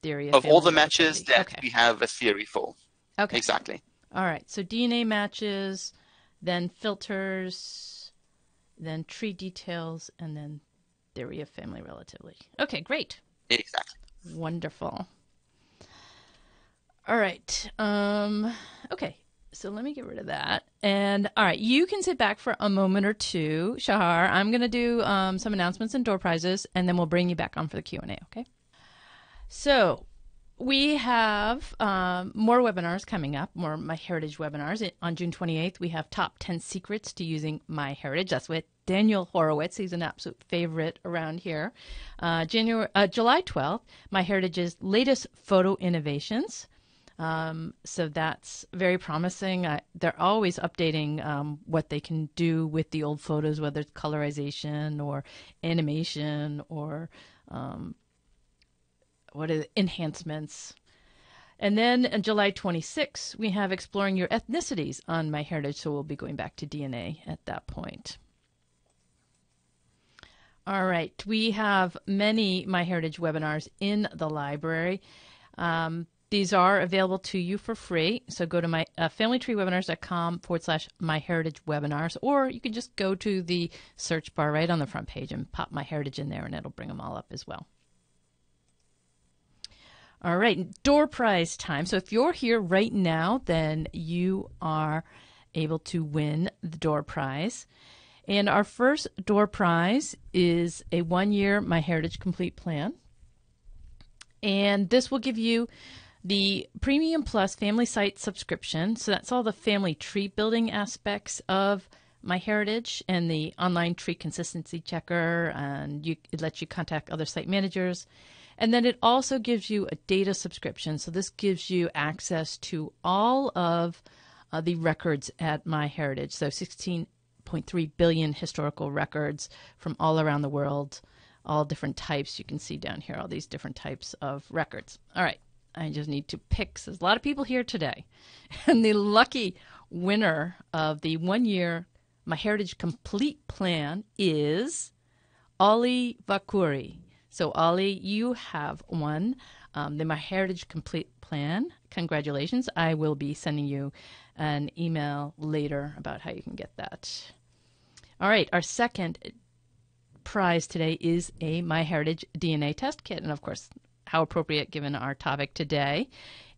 theory of, of all the matches that okay. we have a theory for. Okay. Exactly. All right. So D N A matches, then filters, then tree details, and then theory of family relativity. Okay, great. Exactly. Wonderful. All right. Um, okay. So let me get rid of that. And all right, you can sit back for a moment or two, Shahar. I'm going to do um, some announcements and door prizes, and then we'll bring you back on for the Q and A, okay? So we have um, more webinars coming up, more MyHeritage webinars. On June twenty-eighth, we have Top ten Secrets to Using MyHeritage. That's with Daniel Horowitz. He's an absolute favorite around here. Uh, January, uh, July twelfth, MyHeritage's latest photo innovations. Um, so that's very promising. I, they're always updating um, what they can do with the old photos, whether it's colorization or animation or um, what are the enhancements. And then on July twenty-sixth, we have Exploring Your Ethnicities on MyHeritage. So we'll be going back to D N A at that point. All right. We have many MyHeritage webinars in the library. Um, These are available to you for free. So go to my uh, familytreewebinars.com forward slash MyHeritage webinars, or you can just go to the search bar right on the front page and pop MyHeritage in there, and it'll bring them all up as well. All right, door prize time. So if you're here right now, then you are able to win the door prize. And our first door prize is a one-year MyHeritage Complete plan. And this will give you the Premium Plus Family Site subscription. So that's all the family tree building aspects of MyHeritage and the online tree consistency checker, and you, it lets you contact other site managers. And then it also gives you a data subscription. So this gives you access to all of uh, the records at MyHeritage. So sixteen point three billion historical records from all around the world, all different types. You can see down here all these different types of records. All right. I just need to pick. There's a lot of people here today. And the lucky winner of the one-year MyHeritage Complete Plan is Ali Vakuri. So, Ali, you have won um, the MyHeritage Complete Plan. Congratulations. I will be sending you an email later about how you can get that. All right. Our second prize today is a MyHeritage D N A test kit. And, of course, how appropriate given our topic today.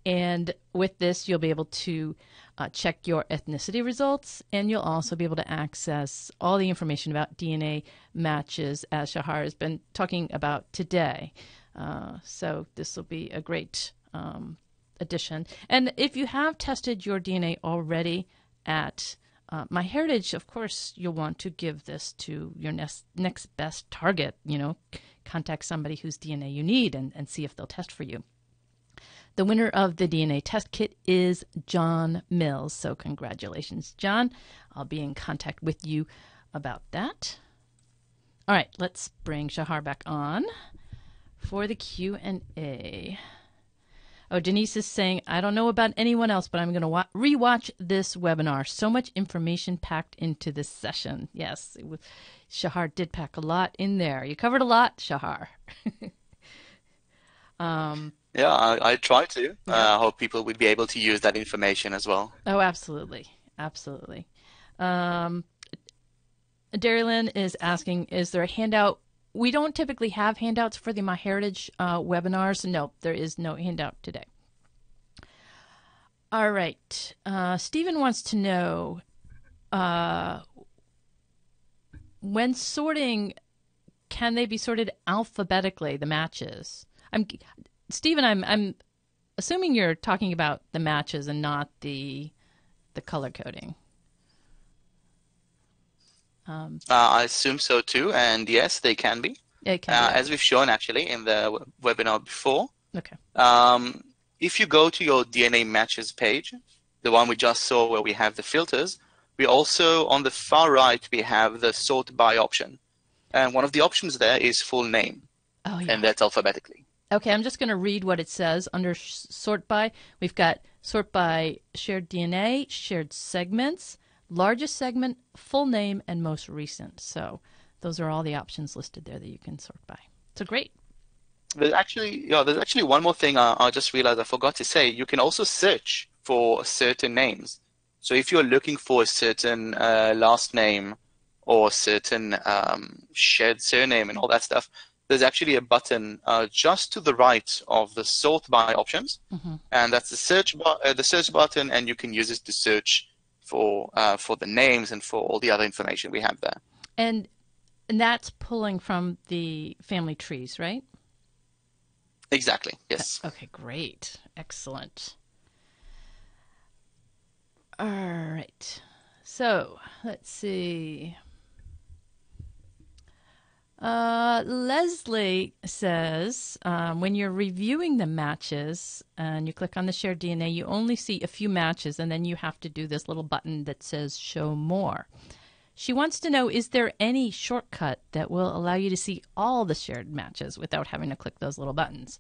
And with this, you'll be able to uh, check your ethnicity results, and you'll also be able to access all the information about D N A matches, as Shahar has been talking about today. Uh, so this will be a great um, addition. And if you have tested your D N A already at Uh, MyHeritage, of course, you'll want to give this to your next, next best target, you know, contact somebody whose D N A you need and, and see if they'll test for you. The winner of the D N A test kit is John Mills. So congratulations, John. I'll be in contact with you about that. All right, let's bring Shahar back on for the Q and A. Oh, Denise is saying, I don't know about anyone else, but I'm going to rewatch this webinar. So much information packed into this session. Yes, it was, Shahar did pack a lot in there. You covered a lot, Shahar. um, yeah, I, I try to. I yeah. uh, hope people would be able to use that information as well. Oh, absolutely. Absolutely. Um, Darylynn is asking, is there a handout We don't typically have handouts for the MyHeritage uh, webinars. No, there is no handout today. All right. Uh, Stephen wants to know, uh, when sorting, can they be sorted alphabetically, the matches? I'm Stephen, I'm I'm assuming you're talking about the matches and not the the color coding. Um, uh, I assume so too, and yes, they can be. They can uh, be. As we've shown actually in the webinar before. Okay. Um, if you go to your D N A matches page, the one we just saw where we have the filters, we also, on the far right, we have the sort by option. And one of the options there is full name, oh, yeah. and that's alphabetically. Okay, I'm just going to read what it says. Under sort by, we've got sort by shared D N A, shared segments, largest segment, full name, and most recent. So those are all the options listed there that you can sort by. So great. There's actually, yeah, there's actually one more thing I, I just realized I forgot to say. You can also search for certain names. So if you're looking for a certain uh, last name or certain um, shared surname and all that stuff, there's actually a button uh, just to the right of the sort by options, mm-hmm. and that's the search bar, uh, the search button, and you can use it to search for uh, for the names and for all the other information we have there. And and that's pulling from the family trees, right? Exactly. Yes. Okay. Great. Excellent. All right. So let's see. Uh, Leslie says, um, when you're reviewing the matches and you click on the shared D N A, you only see a few matches, and then you have to do this little button that says show more. She wants to know, is there any shortcut that will allow you to see all the shared matches without having to click those little buttons?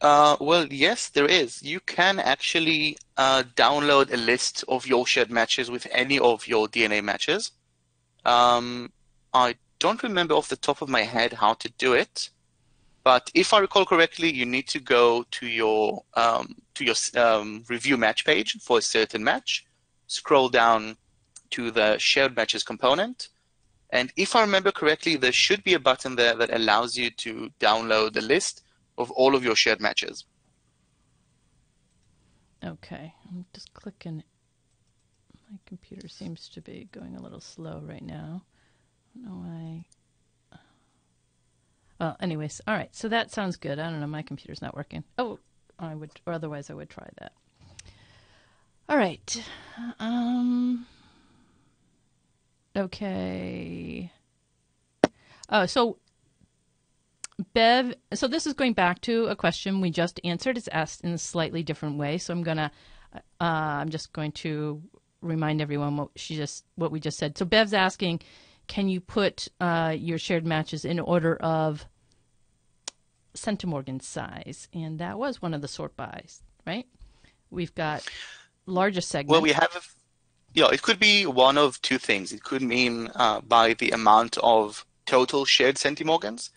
Uh, well, yes, there is. You can actually uh, download a list of your shared matches with any of your D N A matches. Um, I don't remember off the top of my head how to do it, but if I recall correctly, you need to go to your um, to your um, review match page for a certain match, scroll down to the shared matches component, and if I remember correctly, there should be a button there that allows you to download the list of all of your shared matches. Okay, I'm just clicking. My computer seems to be going a little slow right now. No, I. Well, anyways, all right. So that sounds good. I don't know. My computer's not working. Oh, I would, or otherwise I would try that. All right. Um. Okay. Uh, so, Bev. So this is going back to a question we just answered. It's asked in a slightly different way. So I'm gonna. Uh, I'm just going to remind everyone what she just, what we just said. So Bev's asking, can you put uh, your shared matches in order of centimorgan size? And that was one of the sort bys, right? We've got largest segment. Well, we have, yeah, it could be one of two things. It could mean uh, by the amount of total shared centimorgans,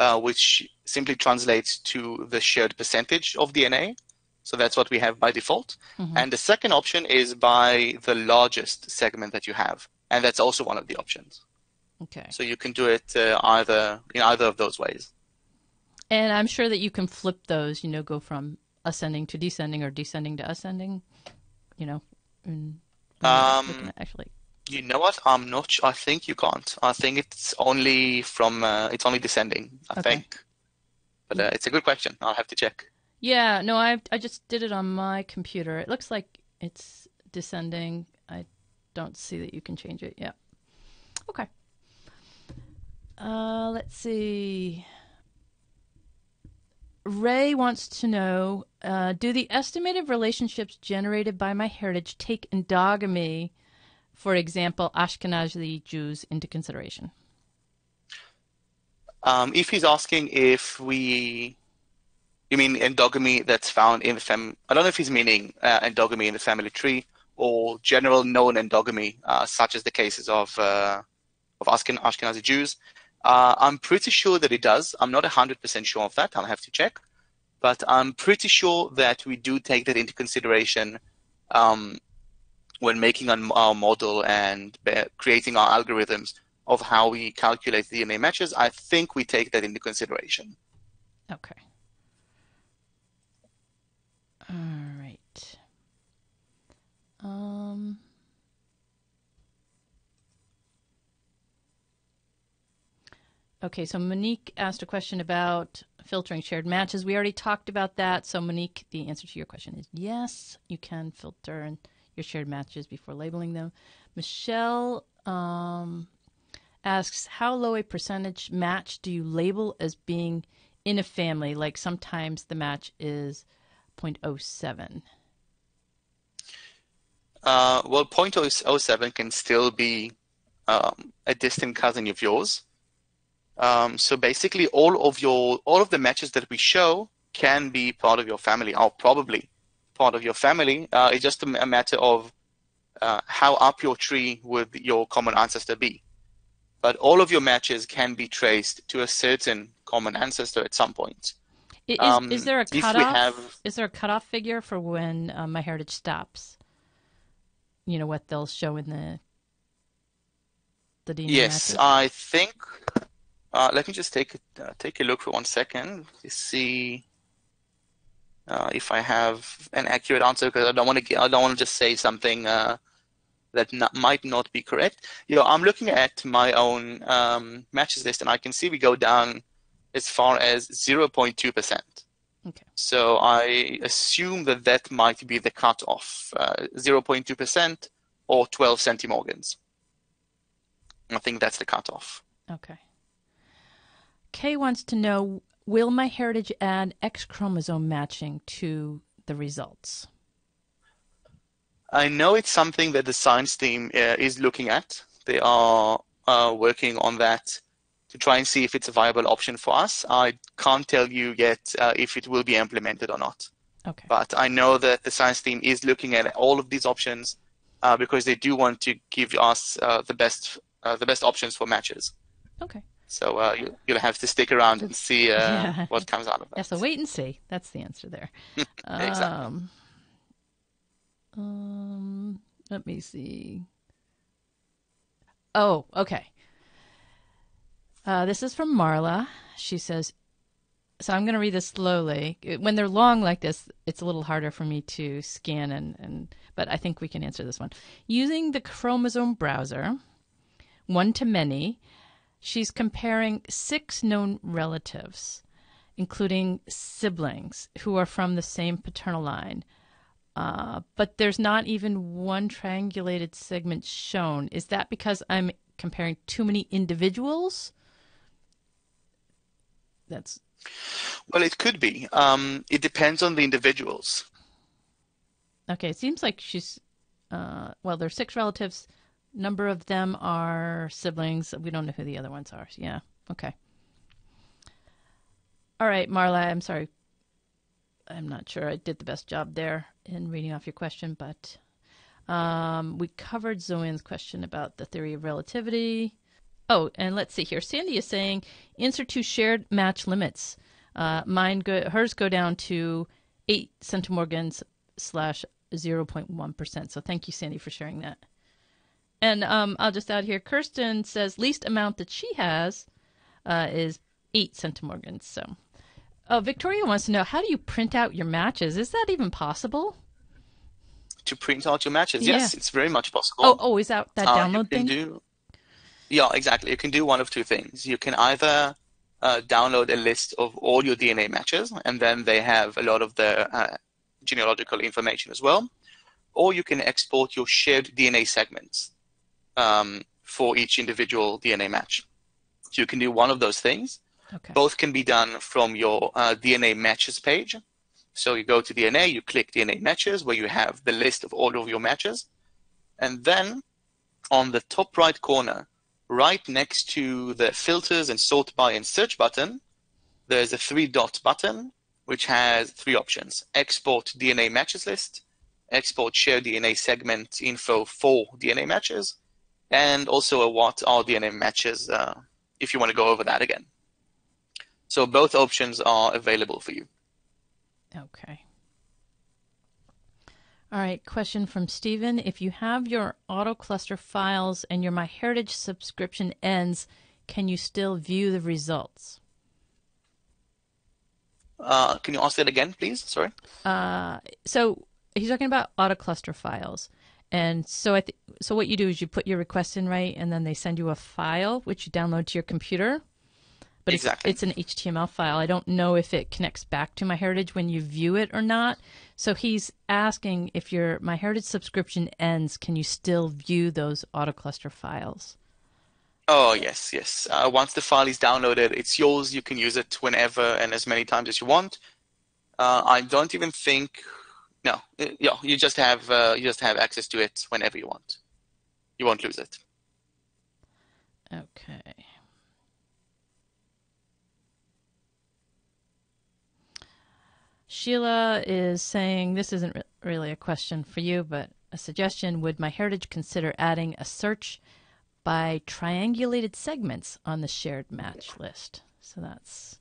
uh, which simply translates to the shared percentage of D N A. So that's what we have by default. Mm-hmm. And the second option is by the largest segment that you have. And that's also one of the options. Okay. So you can do it uh, either in either of those ways. And I'm sure that you can flip those, you know, go from ascending to descending or descending to ascending, you know. In, in um, actually, you know what? I'm not sure. I think you can't. I think it's only from uh, it's only descending, I okay. think. But uh, it's a good question. I'll have to check. Yeah. No, I I just did it on my computer. It looks like it's descending. I don't see that you can change it. Yeah. Okay. Uh, let's see. Ray wants to know, uh, do the estimated relationships generated by MyHeritage take endogamy, for example, Ashkenazi Jews, into consideration? Um, if he's asking if we, you mean endogamy that's found in the family, I don't know if he's meaning uh, endogamy in the family tree, or general known endogamy, uh, such as the cases of uh, of Ashken Ashkenazi Jews. Uh, I'm pretty sure that it does. I'm not one hundred percent sure of that. I'll have to check. But I'm pretty sure that we do take that into consideration um, when making our model and creating our algorithms of how we calculate D N A matches, I think we take that into consideration. Okay. All right. Um, okay, so Monique asked a question about filtering shared matches. We already talked about that. So Monique, the answer to your question is yes, you can filter your shared matches before labeling them. Michelle um, asks, how low a percentage match do you label as being in a family? Like sometimes the match is zero point zero seven. Uh, well, zero point zero seven can still be um, a distant cousin of yours. Um, so basically, all of your all of the matches that we show can be part of your family, or probably part of your family. Uh, it's just a, a matter of uh, how up your tree would your common ancestor be. But all of your matches can be traced to a certain common ancestor at some point. Is, um, is there a cutoff? Have... Is there a cutoff figure for when uh, MyHeritage stops? You know, what they'll show in the the D N A. Yes, matches? I think. Uh, let me just take uh, take a look for one second to see uh, if I have an accurate answer, because I don't want to I don't want to just say something uh, that not, might not be correct. You know, I'm looking at my own um, matches list, and I can see we go down as far as zero point two percent. Okay. So I assume that that might be the cutoff, uh, zero point two percent or twelve centimorgans. I think that's the cutoff. Okay. Kay wants to know, will MyHeritage add X chromosome matching to the results? I know it's something that the science team uh, is looking at. They are uh, working on that to try and see if it's a viable option for us. I can't tell you yet uh, if it will be implemented or not. Okay. But I know that the science team is looking at all of these options uh, because they do want to give us uh, the best uh, the best options for matches. Okay. So uh, you, you'll have to stick around and see uh, yeah. what comes out of that. Yeah, so wait and see. That's the answer there. Exactly. Um, um, let me see. Oh, okay. Uh, this is from Marla. She says, so I'm going to read this slowly. When they're long like this, it's a little harder for me to scan, and, and but I think we can answer this one. Using the chromosome browser, one-to-many, she's comparing six known relatives, including siblings, who are from the same paternal line. Uh, but there's not even one triangulated segment shown. Is that because I'm comparing too many individuals? That's well, it could be. Um, it depends on the individuals. Okay, it seems like she's uh, well, there's six relatives. Number of them are siblings. We don't know who the other ones are. Yeah. Okay. All right, Marla. I'm sorry. I'm not sure I did the best job there in reading off your question, but um, we covered Zoën's question about the theory of relativity. Oh, and let's see here. Sandy is saying, answer to shared match limits. Uh, mine, go, hers go down to eight centimorgans slash zero point one percent. So thank you, Sandy, for sharing that. And um, I'll just add here, Kirsten says least amount that she has uh, is eight centimorgans. So uh, Victoria wants to know, how do you print out your matches? Is that even possible? To print out your matches? Yeah. Yes, it's very much possible. Oh, oh is that that uh, download thing? Do... Yeah, exactly. You can do one of two things. You can either uh, download a list of all your D N A matches, and then they have a lot of the uh, genealogical information as well. Or you can export your shared D N A segments um, for each individual D N A match. So you can do one of those things. Okay. Both can be done from your uh, D N A matches page. So you go to D N A, you click D N A matches, where you have the list of all of your matches. And then on the top right corner, right next to the filters and sort by and search button, there's a three dot button, which has three options. Export D N A matches list, export shared D N A segment info for D N A matches, and also a what are D N A matches uh, if you want to go over that again. So both options are available for you. Okay. All right, question from Stephen. If you have your AutoCluster files and your MyHeritage subscription ends, can you still view the results? Uh, can you ask that again, please? Sorry. Uh, so he's talking about AutoCluster files. And so I th so what you do is you put your request in, right, and then they send you a file, which you download to your computer. But exactly. it's, it's an H T M L file. I don't know if it connects back to MyHeritage when you view it or not. So he's asking if your MyHeritage subscription ends, can you still view those AutoCluster files? Oh, yes, yes. Uh, once the file is downloaded, it's yours. You can use it whenever and as many times as you want. Uh, I don't even think... No, yeah, you just have uh, you just have access to it whenever you want. You won't lose it. Okay. Sheila is saying, this isn't re really a question for you, but a suggestion. Would MyHeritage consider adding a search by triangulated segments on the shared match list? So that's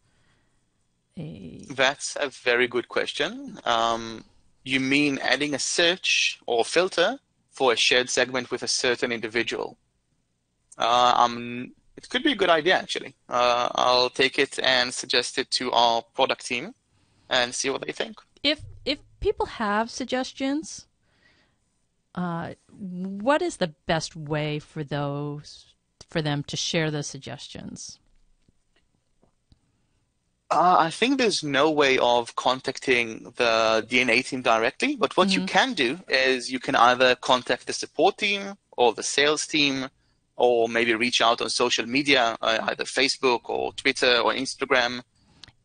a... That's a very good question. Um, you mean adding a search or filter for a shared segment with a certain individual? Uh, um, it could be a good idea, actually. Uh, I'll take it and suggest it to our product team and see what they think. If if people have suggestions, uh, what is the best way for those for them to share those suggestions? Uh, I think there's no way of contacting the D N A team directly, but what mm-hmm. you can do is you can either contact the support team or the sales team, or maybe reach out on social media, uh, either Facebook or Twitter or Instagram.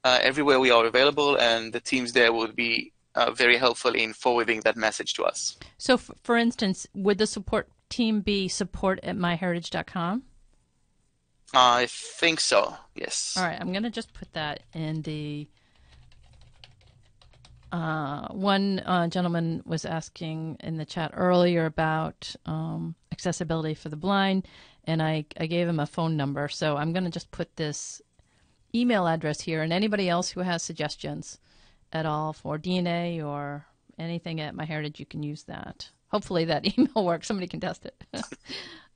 Uh, everywhere we are available, and the teams there would be uh, very helpful in forwarding that message to us. So, f for instance, would the support team be support at myheritage dot com? I think so, yes. All right, I'm going to just put that in the... Uh, one uh, gentleman was asking in the chat earlier about um, accessibility for the blind, and I, I gave him a phone number, so I'm going to just put this email address here, and anybody else who has suggestions at all for D N A or anything at MyHeritage, you can use that. Hopefully that email works. Somebody can test it.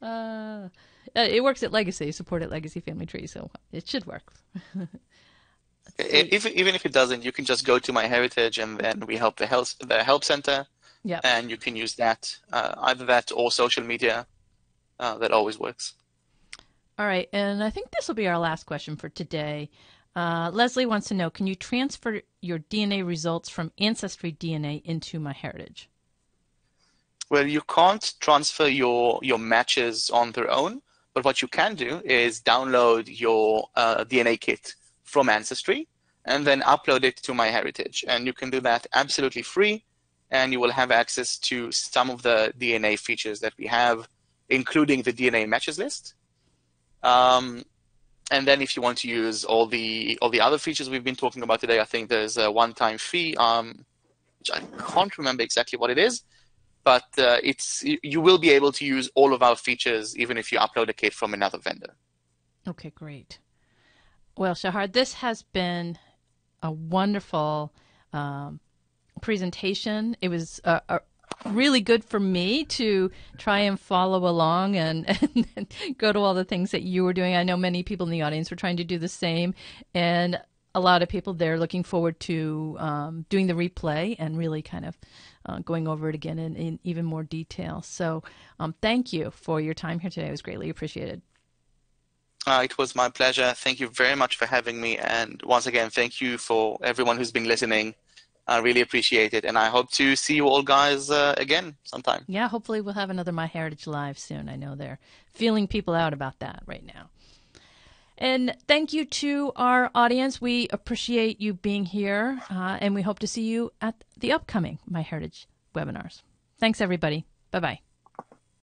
uh, it works at Legacy, support at Legacy Family Tree, so it should work. if, even if it doesn't, you can just go to MyHeritage, and then we help the health, the help center, yep. and you can use that, uh, either that or social media. Uh, that always works. All right, and I think this will be our last question for today. Uh, Leslie wants to know, can you transfer your D N A results from Ancestry D N A into MyHeritage? Well, you can't transfer your, your matches on their own, but what you can do is download your uh, D N A kit from Ancestry and then upload it to MyHeritage. And you can do that absolutely free, and you will have access to some of the D N A features that we have, including the D N A matches list. Um, and then if you want to use all the all the other features we've been talking about today, I think there's a one-time fee, um, which I can't remember exactly what it is, but uh, it's you will be able to use all of our features even if you upload a kit from another vendor. Okay, great. Well, Shahar, this has been a wonderful um, presentation. It was a, a really good for me to try and follow along and, and, and go to all the things that you were doing. I know many people in the audience were trying to do the same, and a lot of people there looking forward to um, doing the replay and really kind of uh, going over it again in, in even more detail. So um, thank you for your time here today. It was greatly appreciated. Uh, it was my pleasure. Thank you very much for having me. And once again, thank you for everyone who's been listening. I really appreciate it, and I hope to see you all guys uh, again sometime. Yeah, hopefully we'll have another MyHeritage Live soon. I know they're feeling people out about that right now. And thank you to our audience. We appreciate you being here, uh, and we hope to see you at the upcoming MyHeritage webinars. Thanks, everybody. Bye-bye.